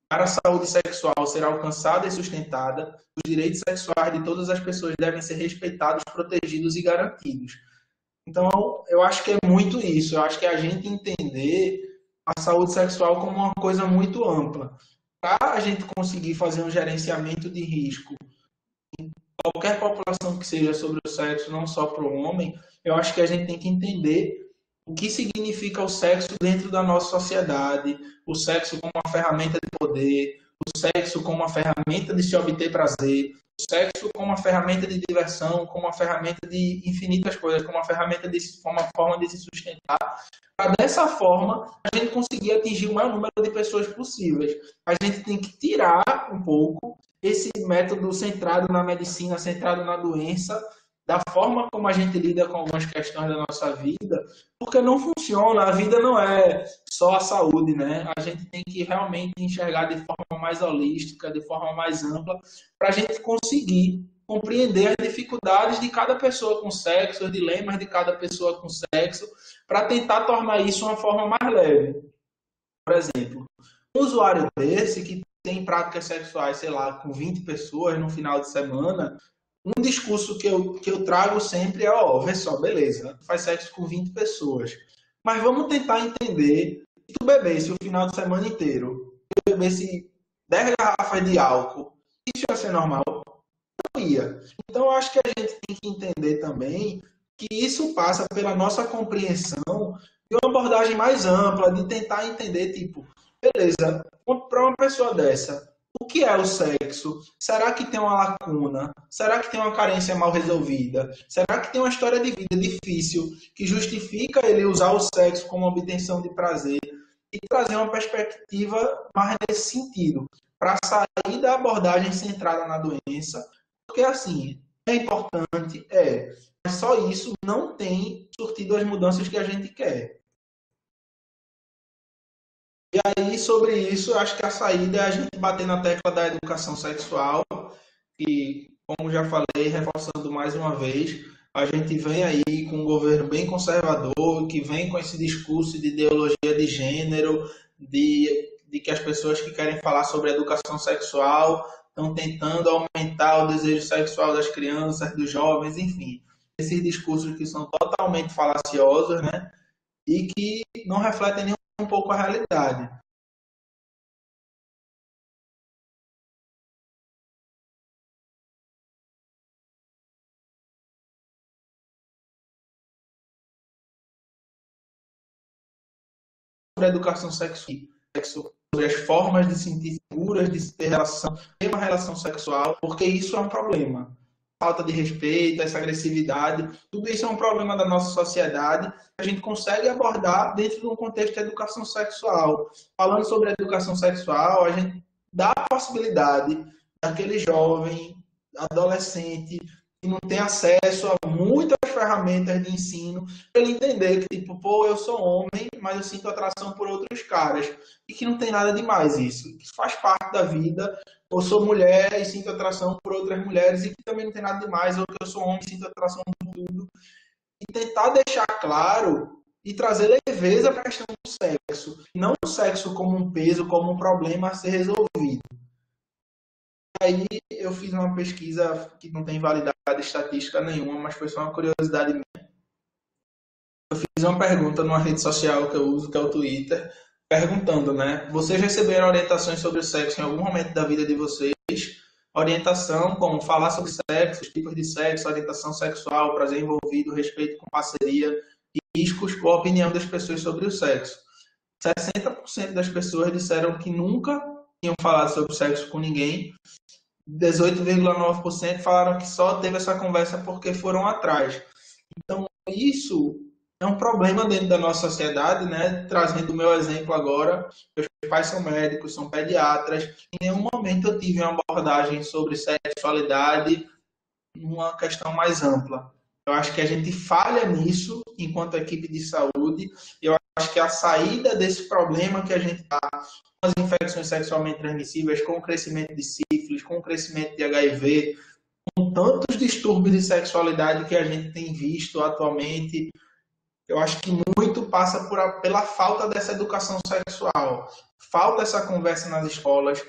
Para a saúde sexual ser alcançada e sustentada, os direitos sexuais de todas as pessoas devem ser respeitados, protegidos e garantidos. Então, eu acho que é muito isso. Eu acho que a gente entender a saúde sexual como uma coisa muito ampla. Para a gente conseguir fazer um gerenciamento de risco em qualquer população que seja sobre o sexo, não só para o homem, eu acho que a gente tem que entender o que significa o sexo dentro da nossa sociedade, o sexo como uma ferramenta de poder, o sexo como uma ferramenta de se obter prazer, o sexo como uma ferramenta de diversão, como uma ferramenta de infinitas coisas, como uma ferramenta de uma forma de se sustentar, para dessa forma a gente conseguir atingir o maior número de pessoas possíveis. A gente tem que tirar um pouco esse método centrado na medicina, centrado na doença, da forma como a gente lida com algumas questões da nossa vida, porque não funciona. A vida não é só a saúde, né? A gente tem que realmente enxergar de forma mais holística, de forma mais ampla, para a gente conseguir compreender as dificuldades de cada pessoa com sexo, os dilemas de cada pessoa com sexo, para tentar tornar isso uma forma mais leve. Por exemplo, um usuário desse que tem práticas sexuais, sei lá, com 20 pessoas no final de semana, um discurso que eu trago sempre é: ó, vê só, beleza, faz sexo com 20 pessoas, mas vamos tentar entender que tu bebesse o final de semana inteiro, tu bebesse 10 garrafas de álcool, isso ia ser normal? Não ia. Então, eu acho que a gente tem que entender também que isso passa pela nossa compreensão de uma abordagem mais ampla, de tentar entender, tipo, beleza, para uma pessoa dessa, o que é o sexo? Será que tem uma lacuna? Será que tem uma carência mal resolvida? Será que tem uma história de vida difícil que justifica ele usar o sexo como obtenção de prazer? E trazer uma perspectiva mais nesse sentido, para sair da abordagem centrada na doença, porque assim, é importante, mas só isso não tem surtido as mudanças que a gente quer. E aí, sobre isso, eu acho que a saída é a gente bater na tecla da educação sexual, que, como já falei, reforçando mais uma vez, a gente vem aí com um governo bem conservador, que vem com esse discurso de ideologia de gênero, de que as pessoas que querem falar sobre educação sexual estão tentando aumentar o desejo sexual das crianças, dos jovens, enfim. Esses discursos que são totalmente falaciosos, né? E que não refletem nenhum um pouco a realidade. Sobre a educação sexual, sobre as formas de se sentir seguras, de ter uma relação sexual, porque isso é um problema. falta de respeito, essa agressividade, tudo isso é um problema da nossa sociedade que a gente consegue abordar dentro de um contexto de educação sexual. Falando sobre a educação sexual, a gente dá a possibilidade daquele jovem, adolescente, que não tem acesso a muitas ferramentas de ensino, para ele entender que, tipo, pô, eu sou homem, mas eu sinto atração por outros caras, e que não tem nada demais isso, que faz parte da vida. Eu sou mulher e sinto atração por outras mulheres, e que também não tem nada demais. Ou que eu sou homem e sinto atração por tudo. E tentar deixar claro e trazer leveza para a questão do sexo, não o sexo como um peso, como um problema a ser resolvido. Aí eu fiz uma pesquisa que não tem validade estatística nenhuma, mas foi só uma curiosidade minha. Eu fiz uma pergunta numa rede social que eu uso, que é o Twitter, perguntando, né? Vocês receberam orientações sobre o sexo em algum momento da vida de vocês? Orientação como falar sobre sexo, tipos de sexo, orientação sexual, prazer envolvido, respeito com parceria, riscos ou opinião das pessoas sobre o sexo. 60% das pessoas disseram que nunca tinham falado sobre sexo com ninguém. 18,9% falaram que só teve essa conversa porque foram atrás. Então, isso é um problema dentro da nossa sociedade, né? Trazendo o meu exemplo agora, meus pais são médicos, são pediatras. Em nenhum momento eu tive uma abordagem sobre sexualidade numa questão mais ampla. Eu acho que a gente falha nisso enquanto equipe de saúde. Eu acho que a saída desse problema que a gente está com as infecções sexualmente transmissíveis, com o crescimento de sífilis, com o crescimento de HIV, com tantos distúrbios de sexualidade que a gente tem visto atualmente, eu acho que muito passa pela falta dessa educação sexual. Falta essa conversa nas escolas,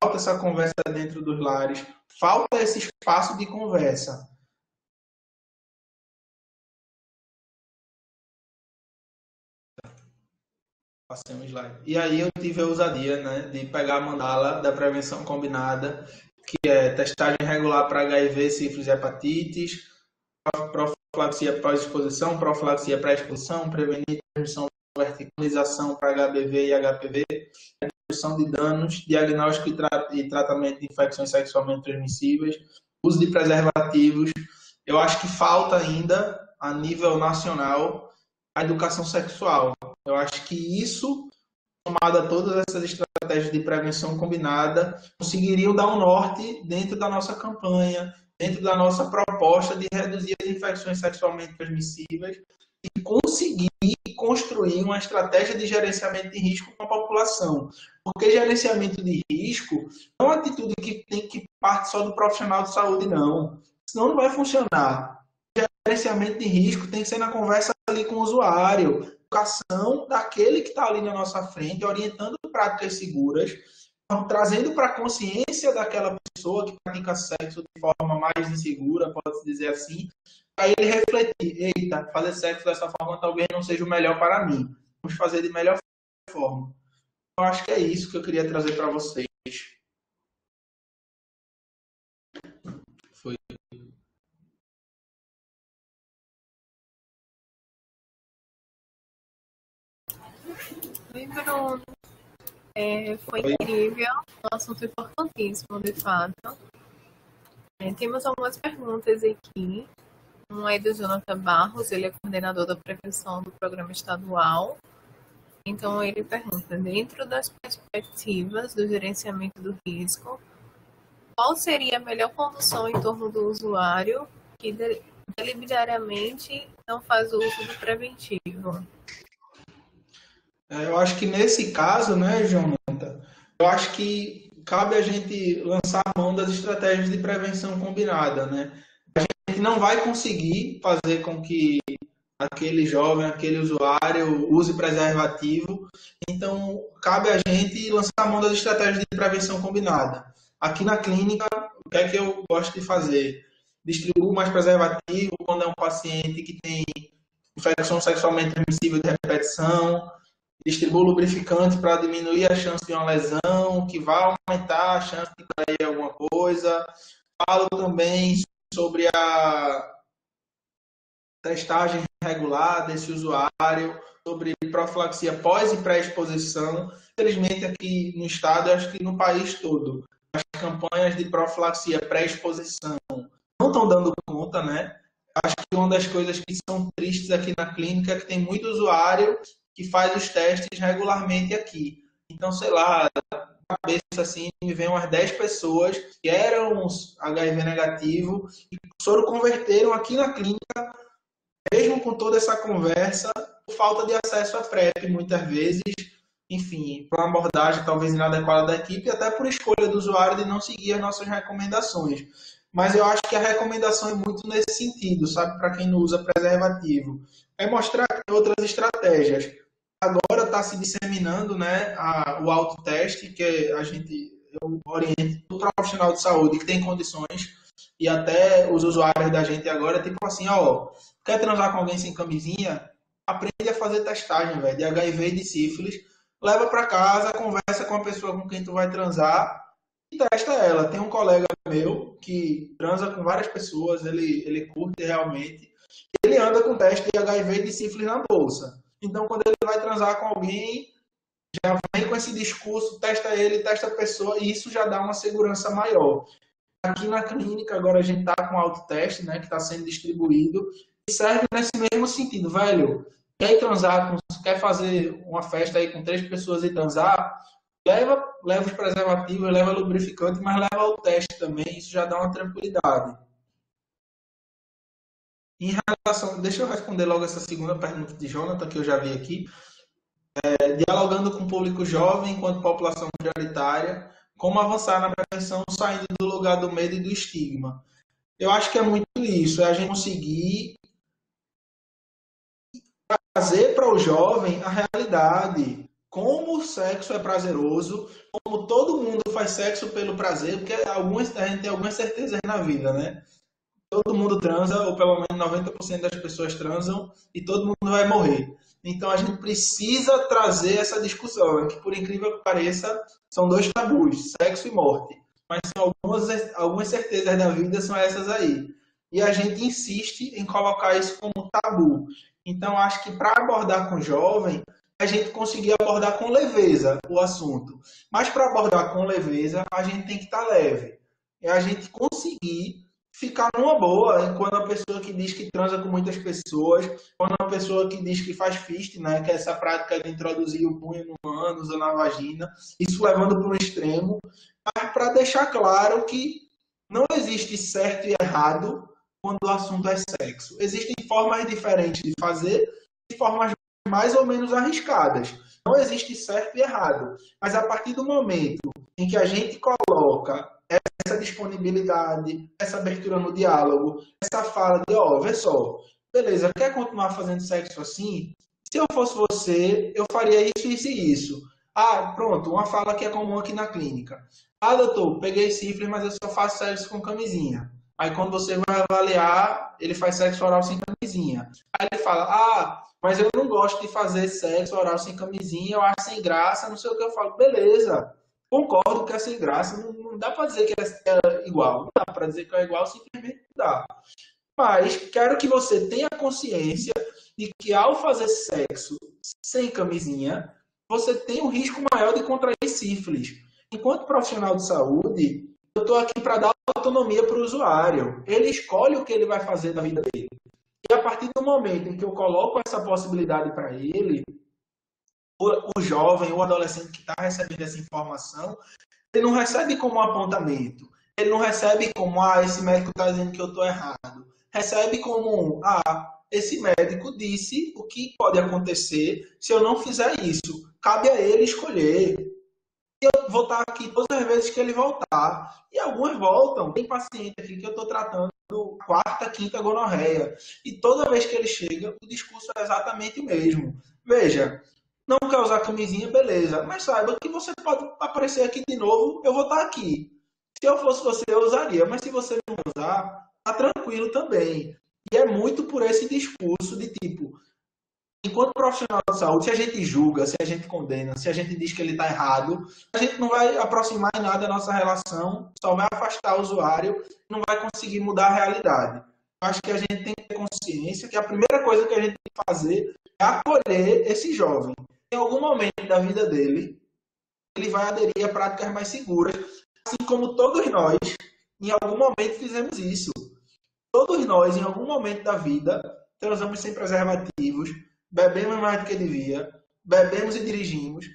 falta essa conversa dentro dos lares, falta esse espaço de conversa. Passei um slide. E aí eu tive a ousadia, né, de pegar a mandala da prevenção combinada, que é testagem regular para HIV, sífilis e hepatites, profilaxia pós-exposição, profilaxia pré-exposição, prevenir transmissão verticalização para HBV e HPV, redução de danos, diagnóstico e tratamento de infecções sexualmente transmissíveis, uso de preservativos. Eu acho que falta ainda, a nível nacional, a educação sexual. Eu acho que isso, somado a todas essas estratégias de prevenção combinada, conseguiriam dar um norte dentro da nossa campanha, dentro da nossa proposta de reduzir as infecções sexualmente transmissíveis e conseguir construir uma estratégia de gerenciamento de risco com a população. Porque gerenciamento de risco não é uma atitude que tem que parte só do profissional de saúde, não. Senão não vai funcionar. Gerenciamento de risco tem que ser na conversa ali com o usuário, educação daquele que está ali na nossa frente, orientando práticas seguras, trazendo para a consciência daquela pessoa que pratica sexo de forma mais insegura, pode-se dizer assim, para ele refletir, eita, fazer sexo dessa forma talvez não seja o melhor para mim, vamos fazer de melhor forma. Eu acho que é isso que eu queria trazer para vocês. Foi. Oi, Bruno. Foi incrível, um assunto importantíssimo, de fato. Temos algumas perguntas aqui. Uma é do Jonathan Barros, ele é coordenador da prevenção do programa estadual. Então, ele pergunta, dentro das perspectivas do gerenciamento do risco, qual seria a melhor condução em torno do usuário que deliberadamente não faz uso do preventivo? Eu acho que nesse caso, né, Jonathan, eu acho que cabe a gente lançar a mão das estratégias de prevenção combinada, né? A gente não vai conseguir fazer com que aquele jovem, aquele usuário use preservativo, então cabe a gente lançar a mão das estratégias de prevenção combinada. Aqui na clínica, o que é que eu gosto de fazer? Distribuo mais preservativo quando é um paciente que tem infecção sexualmente transmissível de repetição, distribuo lubrificante para diminuir a chance de uma lesão, que vai aumentar a chance de cair alguma coisa. Falo também sobre a testagem regular desse usuário, sobre profilaxia pós e pré-exposição. Infelizmente, aqui no estado, acho que no país todo, as campanhas de profilaxia pré-exposição não estão dando conta, né? Acho que uma das coisas que são tristes aqui na clínica é que tem muito usuário que faz os testes regularmente aqui. Então, sei lá, na cabeça assim, me vem umas 10 pessoas que eram HIV negativo e soro converteram aqui na clínica, mesmo com toda essa conversa, por falta de acesso à PrEP, muitas vezes, enfim, por uma abordagem talvez inadequada da equipe, até por escolha do usuário de não seguir as nossas recomendações. Mas eu acho que a recomendação é muito nesse sentido, sabe? Para quem não usa preservativo. É mostrar que tem outras estratégias. Agora está se disseminando, né, o autoteste, que a gente orienta o profissional de saúde que tem condições, e até os usuários da gente agora, tipo assim, ó, quer transar com alguém sem camisinha? Aprende a fazer testagem, velho, de HIV e de sífilis. Leva para casa, conversa com a pessoa com quem tu vai transar e testa ela. Tem um colega meu que transa com várias pessoas, ele curte realmente. Ele anda com teste de HIV e de sífilis na bolsa. Então, quando ele vai transar com alguém, já vem com esse discurso, testa ele, testa a pessoa, e isso já dá uma segurança maior. Aqui na clínica, agora a gente está com autoteste, né, que está sendo distribuído, e serve nesse mesmo sentido, velho. Quer transar, quer fazer uma festa aí com 3 pessoas e transar, leva os preservativos, leva lubrificante, mas leva o teste também, isso já dá uma tranquilidade. Em relação, deixa eu responder logo essa segunda pergunta de Jonathan, que eu já vi aqui. Dialogando com o público jovem enquanto população prioritária, como avançar na prevenção saindo do lugar do medo e do estigma? Eu acho que é muito isso, é a gente conseguir trazer para o jovem a realidade. Como o sexo é prazeroso, como todo mundo faz sexo pelo prazer, porque a gente tem algumas certezas na vida, né? Todo mundo transa, ou pelo menos 90% das pessoas transam, e todo mundo vai morrer. Então a gente precisa trazer essa discussão, que por incrível que pareça, são 2 tabus, sexo e morte. Mas são algumas certezas da vida são essas aí. E a gente insiste em colocar isso como tabu. Então acho que para abordar com o jovem, a gente conseguir abordar com leveza o assunto. Mas para abordar com leveza, a gente tem que estar leve. É a gente conseguir ficar numa boa quando a pessoa que diz que transa com muitas pessoas, quando a pessoa que diz que faz fist, né, que é essa prática de introduzir o punho no ânus ou na vagina, isso levando para um extremo, mas para deixar claro que não existe certo e errado quando o assunto é sexo. Existem formas diferentes de fazer e formas mais ou menos arriscadas. Não existe certo e errado, mas a partir do momento em que a gente coloca essa disponibilidade, essa abertura no diálogo, essa fala de, ó, vê só, beleza, quer continuar fazendo sexo assim? Se eu fosse você, eu faria isso, isso e isso. Ah, pronto, uma fala que é comum aqui na clínica. Ah, doutor, peguei sífilis, mas eu só faço sexo com camisinha. Aí quando você vai avaliar, ele faz sexo oral sem camisinha. Aí ele fala, ah, mas eu não gosto de fazer sexo oral sem camisinha, eu acho sem graça, não sei o que. Eu falo, beleza, concordo que é sem graça, não dá para dizer que é igual. Não dá para dizer que é igual, simplesmente não dá. Mas quero que você tenha consciência de que ao fazer sexo sem camisinha, você tem um risco maior de contrair sífilis. Enquanto profissional de saúde, eu estou aqui para dar autonomia para o usuário. Ele escolhe o que ele vai fazer na vida dele. E a partir do momento em que eu coloco essa possibilidade para ele, o jovem, o adolescente que está recebendo essa informação, ele não recebe como um apontamento. Ele não recebe como, ah, esse médico está dizendo que eu estou errado. Recebe como, ah, esse médico disse o que pode acontecer se eu não fizer isso. Cabe a ele escolher. Eu vou estar aqui todas as vezes que ele voltar. E algumas voltam. Tem paciente aqui que eu estou tratando quarta, quinta gonorreia. E toda vez que ele chega, o discurso é exatamente o mesmo. Veja, não quer usar camisinha, beleza. Mas saiba que você pode aparecer aqui de novo, eu vou estar aqui. Se eu fosse você, eu usaria. Mas se você não usar, tá tranquilo também. E é muito por esse discurso de tipo... Enquanto profissional de saúde, se a gente julga, se a gente condena, se a gente diz que ele está errado, a gente não vai aproximar em nada a nossa relação, só vai afastar o usuário, não vai conseguir mudar a realidade. Acho que a gente tem que ter consciência que a primeira coisa que a gente tem que fazer é acolher esse jovem. Em algum momento da vida dele, ele vai aderir a práticas mais seguras, assim como todos nós, em algum momento fizemos isso. Todos nós, em algum momento da vida, transamos sem preservativos, bebemos mais do que devia, bebemos e dirigimos.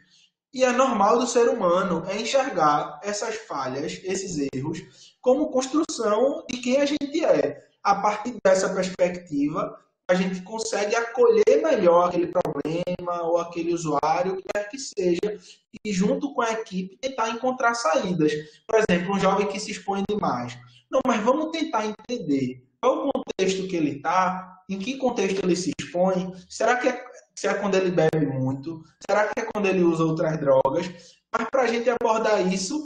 E é normal do ser humano é enxergar essas falhas, esses erros, como construção de quem a gente é. A partir dessa perspectiva, a gente consegue acolher melhor aquele problema ou aquele usuário, o que quer que seja, e junto com a equipe tentar encontrar saídas. Por exemplo, um jovem que se expõe demais. Não, mas vamos tentar entender qual o contexto que ele está, em que contexto ele se expõe, será que é... Se é quando ele bebe muito, será que é quando ele usa outras drogas? Mas para a gente abordar isso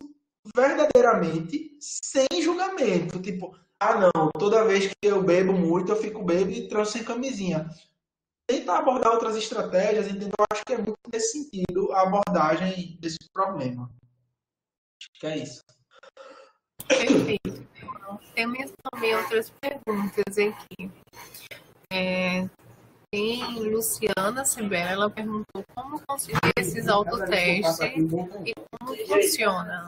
verdadeiramente, sem julgamento. Tipo, ah não, toda vez que eu bebo muito, eu fico bebo e transo sem camisinha. Tentar abordar outras estratégias, entendeu? Eu acho que é muito nesse sentido a abordagem desse problema. Acho que é isso. Perfeito. Temos também outras perguntas aqui. Tem Luciana Sibela, ela perguntou como conseguir esses autotestes e como funciona.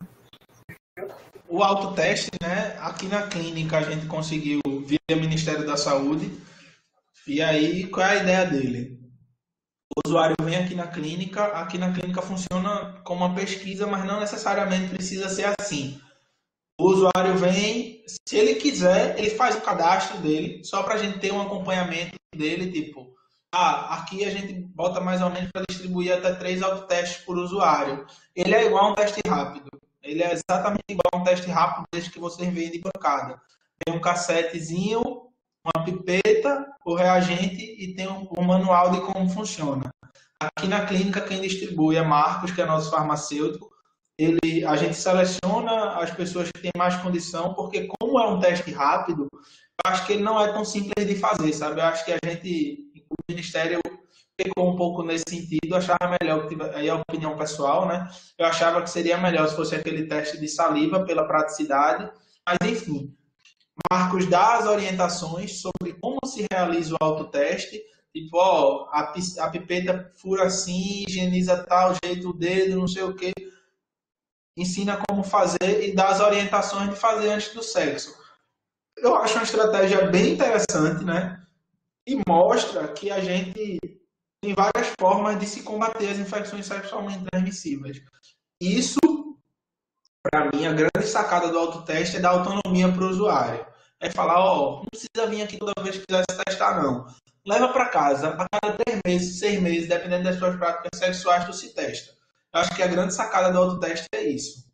O autoteste, né? Aqui na clínica a gente conseguiu via Ministério da Saúde. E aí, qual é a ideia dele? O usuário vem aqui na clínica funciona como uma pesquisa, mas não necessariamente precisa ser assim. O usuário vem, se ele quiser, ele faz o cadastro dele, só para a gente ter um acompanhamento dele, tipo, ah, aqui a gente bota mais ou menos para distribuir até 3 autotestes por usuário. Ele é igual a um teste rápido. Ele é exatamente igual a um teste rápido desde que você vende de bancada. Tem um cassetezinho, uma pipeta, o reagente e tem um manual de como funciona. Aqui na clínica quem distribui é Marcos, que é nosso farmacêutico. A gente seleciona as pessoas que têm mais condição, porque como é um teste rápido, eu acho que ele não é tão simples de fazer, sabe? Eu acho que a gente, o Ministério pecou um pouco nesse sentido, achava melhor, aí é a opinião pessoal, né? Eu achava que seria melhor se fosse aquele teste de saliva pela praticidade, mas enfim, Marcos dá as orientações sobre como se realiza o autoteste. Tipo, ó, a pipeta fura assim, higieniza tal, jeita o dedo, não sei o quê. Ensina como fazer e dá as orientações de fazer antes do sexo. Eu acho uma estratégia bem interessante, né? E mostra que a gente tem várias formas de se combater as infecções sexualmente transmissíveis. Isso, para mim, a grande sacada do autoteste é dar autonomia para o usuário. É falar, ó, não precisa vir aqui toda vez que quiser se testar, não. Leva para casa, a cada 3 meses, 6 meses, dependendo das suas práticas sexuais, tu se testa. Eu acho que a grande sacada do autoteste é isso.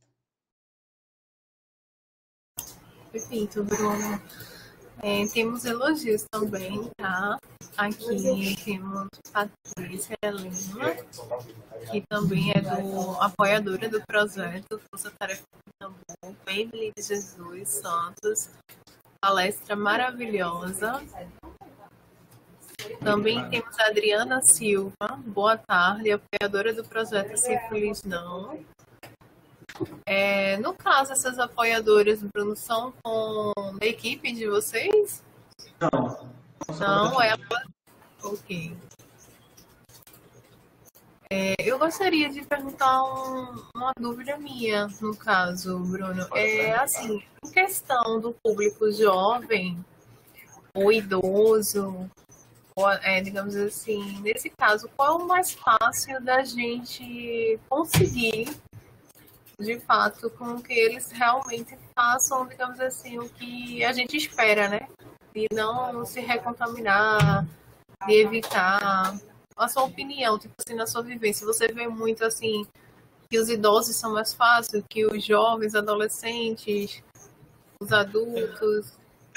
Perfeito, Bruno. Temos elogios também, tá? Aqui temos Patrícia Lima, que também é apoiadora do projeto Força Tarefa de Pernambuco, bem-vinda Jesus Santos. Palestra maravilhosa. Também temos a Adriana Silva, boa tarde, apoiadora do projeto Ser Feliz Não. No caso, essas apoiadoras, Bruno, são da equipe de vocês? Não. Não, ela... Ok. Eu gostaria de perguntar uma dúvida minha, no caso, Bruno. Assim, em questão do público jovem ou idoso... digamos assim, nesse caso, qual é o mais fácil da gente conseguir, de fato, com que eles realmente façam, digamos assim, o que a gente espera, né? De não se recontaminar, de evitar. A sua opinião, tipo assim, na sua vivência, você vê muito, assim, que os idosos são mais fáceis, que os jovens, adolescentes, os adultos?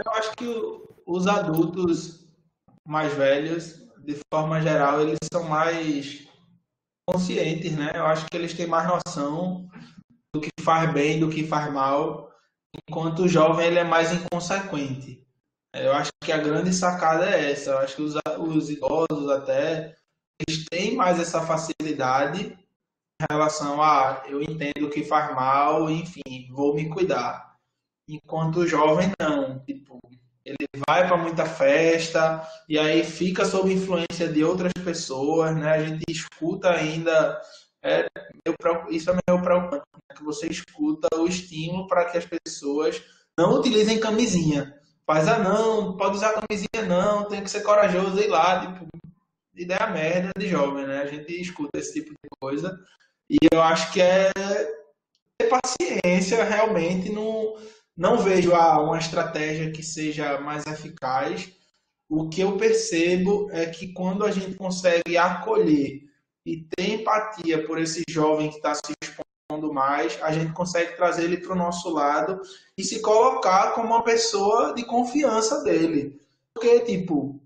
Eu acho que os adultos... mais velhos, de forma geral, eles são mais conscientes, né? Eu acho que eles têm mais noção do que faz bem, do que faz mal, enquanto o jovem ele é mais inconsequente. Eu acho que a grande sacada é essa. Eu acho que os idosos até, eles têm mais essa facilidade em relação a eu entendo o que faz mal, enfim, vou me cuidar. Enquanto o jovem não, tipo... Ele vai para muita festa e aí fica sob influência de outras pessoas, né? A gente escuta ainda, isso é meio preocupante, né? Que você escuta o estímulo para que as pessoas não utilizem camisinha. faz não pode usar a camisinha não, tem que ser corajoso, ir lá, tipo, ideia merda de jovem, né? A gente escuta esse tipo de coisa e eu acho que é ter paciência, realmente não vejo uma estratégia que seja mais eficaz. O que eu percebo é que quando a gente consegue acolher e ter empatia por esse jovem que está se expondo mais, a gente consegue trazer ele para o nosso lado e se colocar como uma pessoa de confiança dele. Porque, tipo,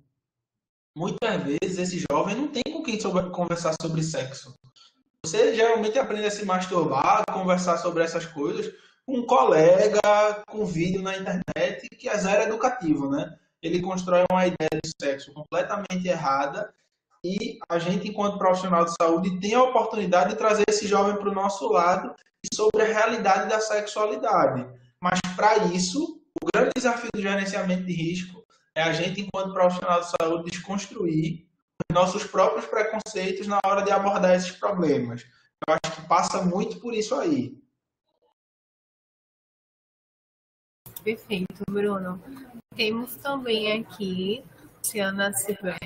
muitas vezes esse jovem não tem com quem conversar sobre sexo. Você geralmente aprende a se masturbar, a conversar sobre essas coisas com um colega, com vídeo na internet, que é zero educativo, né? Ele constrói uma ideia de sexo completamente errada e a gente, enquanto profissional de saúde, tem a oportunidade de trazer esse jovem para o nosso lado e sobre a realidade da sexualidade. Mas, para isso, o grande desafio do gerenciamento de risco é a gente, enquanto profissional de saúde, desconstruir os nossos próprios preconceitos na hora de abordar esses problemas. Eu acho que passa muito por isso aí. Perfeito, Bruno. Temos também aqui Luciana Sibela.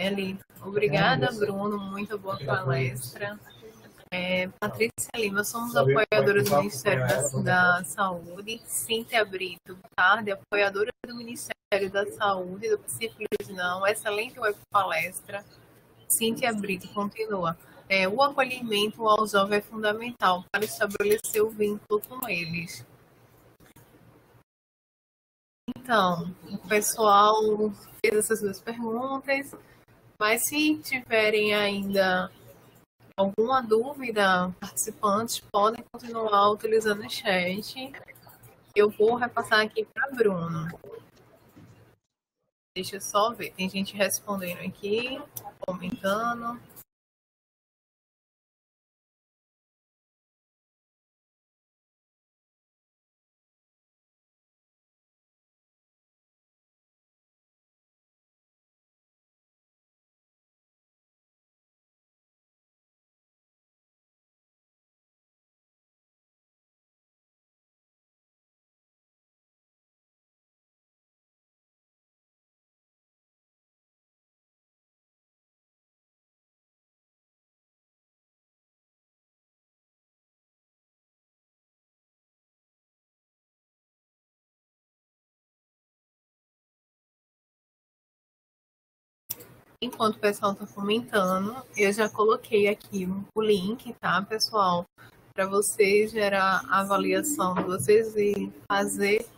Obrigada, Bruno. Muito boa palestra. Patrícia Lima, somos apoiadoras do Ministério da Saúde. Cíntia Brito, boa tarde, apoiadora do Ministério da Saúde, do Psíquios, não. Excelente web palestra. Cíntia Brito continua. O acolhimento ao jovem é fundamental para estabelecer o vínculo com eles. Então, o pessoal fez essas duas perguntas, mas se tiverem ainda alguma dúvida, participantes podem continuar utilizando o chat. Eu vou repassar aqui para Bruno. Deixa eu só ver, tem gente respondendo aqui, comentando. Enquanto o pessoal está comentando, eu já coloquei aqui o link, tá, pessoal? Para você gerar a avaliação de vocês e fazer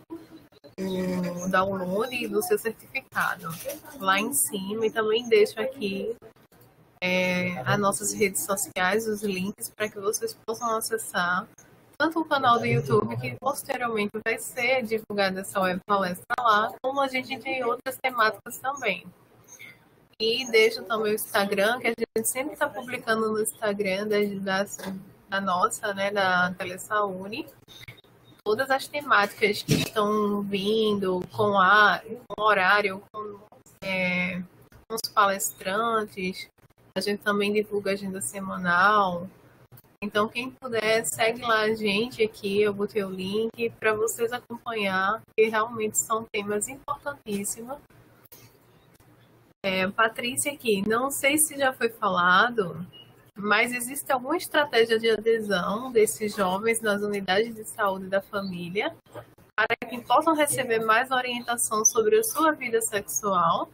o download do seu certificado lá em cima. E também deixo aqui as nossas redes sociais, os links, para que vocês possam acessar tanto o canal do YouTube, que posteriormente vai ser divulgada essa web palestra lá, como a gente tem outras temáticas também. E deixo também o Instagram, que a gente sempre está publicando no Instagram da nossa, né, da Telesaúde, todas as temáticas que estão vindo com horário, com os palestrantes. A gente também divulga a agenda semanal. Então, quem puder, segue lá a gente aqui, eu botei o link, para vocês acompanhar, que realmente são temas importantíssimos. Patrícia aqui, não sei se já foi falado, mas existe alguma estratégia de adesão desses jovens nas unidades de saúde da família para que possam receber mais orientação sobre a sua vida sexual?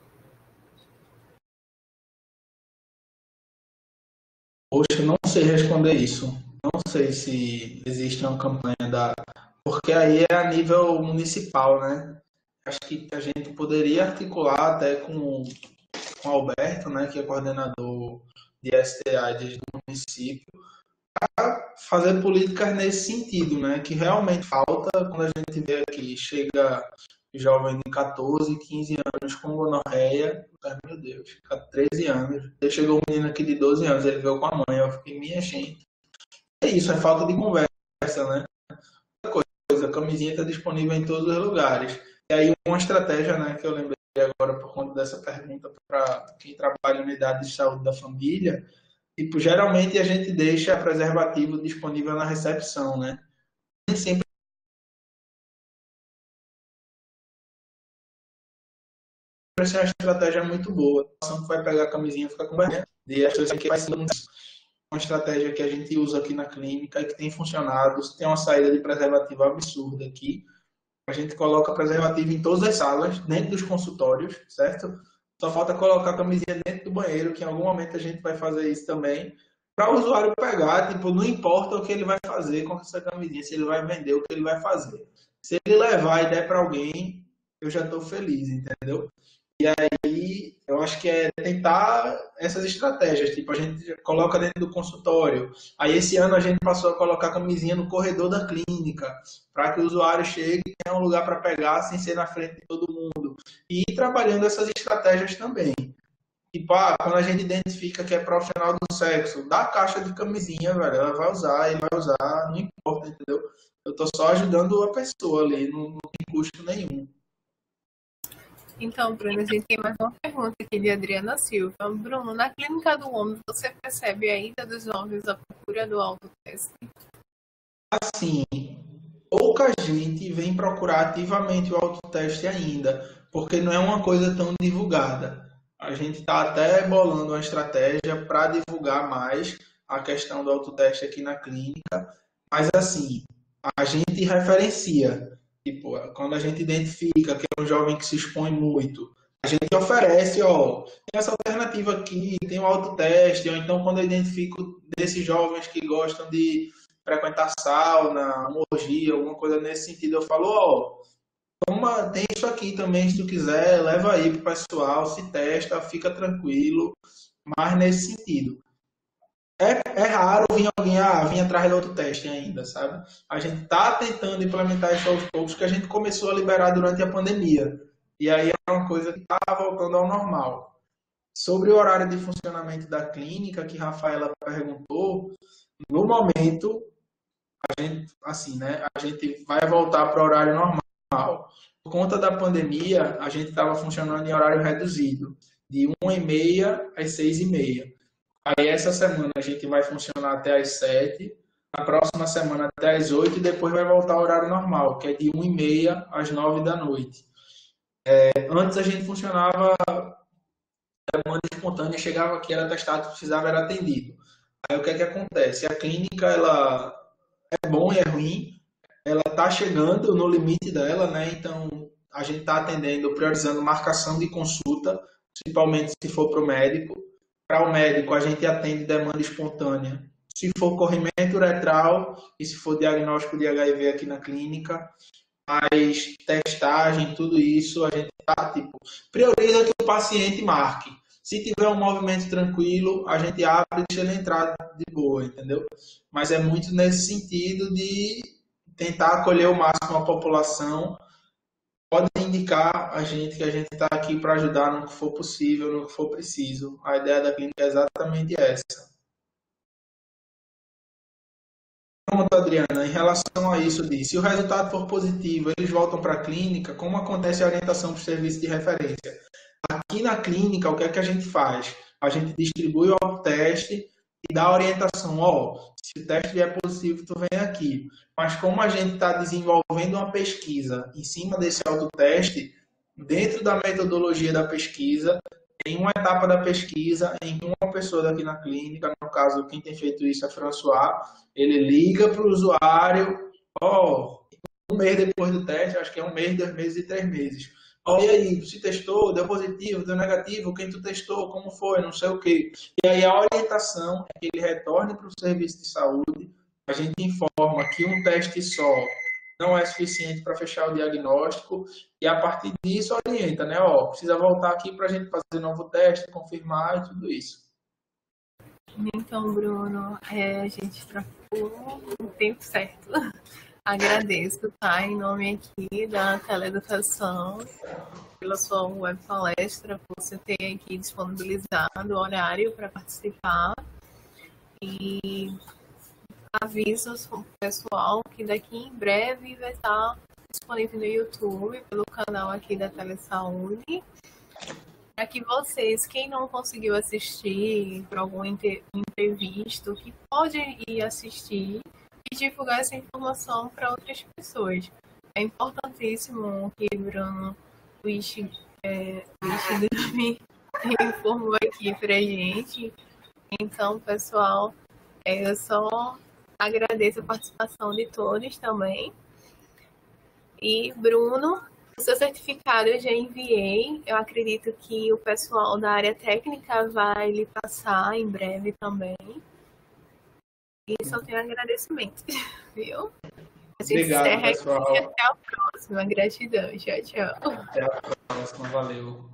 Poxa, não sei responder isso. Não sei se existe uma campanha porque aí é a nível municipal, né? Acho que a gente poderia articular até com o Alberto, né, que é coordenador de ISTs do município, para fazer políticas nesse sentido, né, que realmente falta quando a gente vê que chega jovem de 14, 15 anos com gonorreia, meu Deus, fica 13 anos. Chegou um menino aqui de 12 anos, ele veio com a mãe, eu fiquei, minha gente. É isso, é falta de conversa, né? A camisinha está disponível em todos os lugares. E aí uma estratégia, né, que eu lembrei agora por conta dessa pergunta para quem trabalha em unidade de saúde da família, tipo, geralmente a gente deixa preservativo disponível na recepção, né? Nem sempre Essa é uma estratégia muito boa. A pessoa que vai pegar a camisinha fica com vergonha. E as coisas que vai ser uma estratégia que a gente usa aqui na clínica e que tem funcionado. Tem uma saída de preservativo absurda aqui. A gente coloca preservativo em todas as salas, dentro dos consultórios, certo? Só falta colocar a camisinha dentro do banheiro, que em algum momento a gente vai fazer isso também. Para o usuário pegar, tipo, não importa o que ele vai fazer com essa camisinha, se ele vai vender, o que ele vai fazer. Se ele levar e der para alguém, eu já estou feliz, entendeu? E aí, eu acho que é tentar essas estratégias. Tipo, a gente coloca dentro do consultório. Aí, esse ano, a gente passou a colocar a camisinha no corredor da clínica, para que o usuário chegue e tenha um lugar para pegar, sem ser na frente de todo mundo. E ir trabalhando essas estratégias também. Tipo, quando a gente identifica que é profissional do sexo, dá a caixa de camisinha, velho, ela vai usar, ele vai usar, não importa, entendeu? Eu tô só ajudando a pessoa ali, não tem custo nenhum. Então, Bruno, a gente tem mais uma pergunta aqui de Adriana Silva. Bruno, na Clínica do Homem, você percebe ainda dos jovens a procura do autoteste? Assim, pouca gente vem procurar ativamente o autoteste ainda, porque não é uma coisa tão divulgada. A gente está até bolando uma estratégia para divulgar mais a questão do autoteste aqui na clínica, mas assim, a gente referencia. Tipo, quando a gente identifica que é um jovem que se expõe muito, a gente oferece, ó, tem essa alternativa aqui, tem o autoteste, ou então quando eu identifico desses jovens que gostam de frequentar sauna, orgia, alguma coisa nesse sentido, eu falo, ó, toma, tem isso aqui também, se tu quiser, leva aí pro pessoal, se testa, fica tranquilo, mas nesse sentido. É raro vir alguém vir atrás do autoteste ainda, sabe? A gente está tentando implementar isso aos poucos, que a gente começou a liberar durante a pandemia. E aí é uma coisa que está voltando ao normal. Sobre o horário de funcionamento da clínica, que a Rafaela perguntou, no momento, a gente, assim, né, a gente vai voltar para o horário normal. Por conta da pandemia, a gente estava funcionando em horário reduzido, de 1h30 às 6h30. Aí essa semana a gente vai funcionar até às 7h, na próxima semana até às 8h e depois vai voltar ao horário normal, que é de 1h30 às 9h da noite. Antes a gente funcionava de maneira espontânea, chegava aqui, era testado, precisava, era atendido. Aí o que é que acontece? A clínica, ela é bom e é ruim, ela está chegando no limite dela, né? Então a gente está atendendo, priorizando marcação de consulta, principalmente se for para o médico. Para o médico, a gente atende demanda espontânea. Se for corrimento uretral e se for diagnóstico de HIV aqui na clínica, mas testagem, tudo isso, a gente tá, tipo, prioriza que o paciente marque. Se tiver um movimento tranquilo, a gente abre e deixa ele entrar de boa, entendeu? Mas é muito nesse sentido de tentar acolher o máximo a população. Pode indicar a gente, que a gente está aqui para ajudar no que for possível, no que for preciso. A ideia da clínica é exatamente essa. Pronto, Adriana, em relação a isso, se o resultado for positivo, eles voltam para a clínica, como acontece a orientação para o serviço de referência? Aqui na clínica, o que é que a gente faz? A gente distribui o autoteste e dá a orientação, ó, se o teste vier positivo, tu vem aqui. Mas como a gente está desenvolvendo uma pesquisa em cima desse autoteste, dentro da metodologia da pesquisa, tem uma etapa da pesquisa em que uma pessoa daqui na clínica, no caso, quem tem feito isso é François, ele liga para o usuário, ó, um mês depois do teste, acho que é um mês, 2 meses e 3 meses. Olha aí, se testou, deu positivo, deu negativo, quem tu testou, como foi, não sei o quê. E aí a orientação é que ele retorne para o serviço de saúde, a gente informa que um teste só não é suficiente para fechar o diagnóstico e a partir disso orienta, né? Ó, precisa voltar aqui para a gente fazer novo teste, confirmar e tudo isso. Então, Bruno, a gente trocou o tempo certo. Agradeço, tá? Em nome aqui da Teleeducação, pela sua web palestra, por você ter aqui disponibilizado o horário para participar. E aviso o pessoal que daqui em breve vai estar disponível no YouTube, pelo canal aqui da Telesaúde. Para que vocês, quem não conseguiu assistir por algum imprevisto, que pode ir assistir, e divulgar essa informação para outras pessoas. É importantíssimo que Bruno me informou aqui para a gente. Então, pessoal, eu só agradeço a participação de todos também. E, Bruno, o seu certificado eu já enviei. Eu acredito que o pessoal da área técnica vai lhe passar em breve também. E só tenho agradecimento, viu? Obrigado, pessoal. Até a próxima. Gratidão. Tchau, tchau. Até a próxima. Valeu.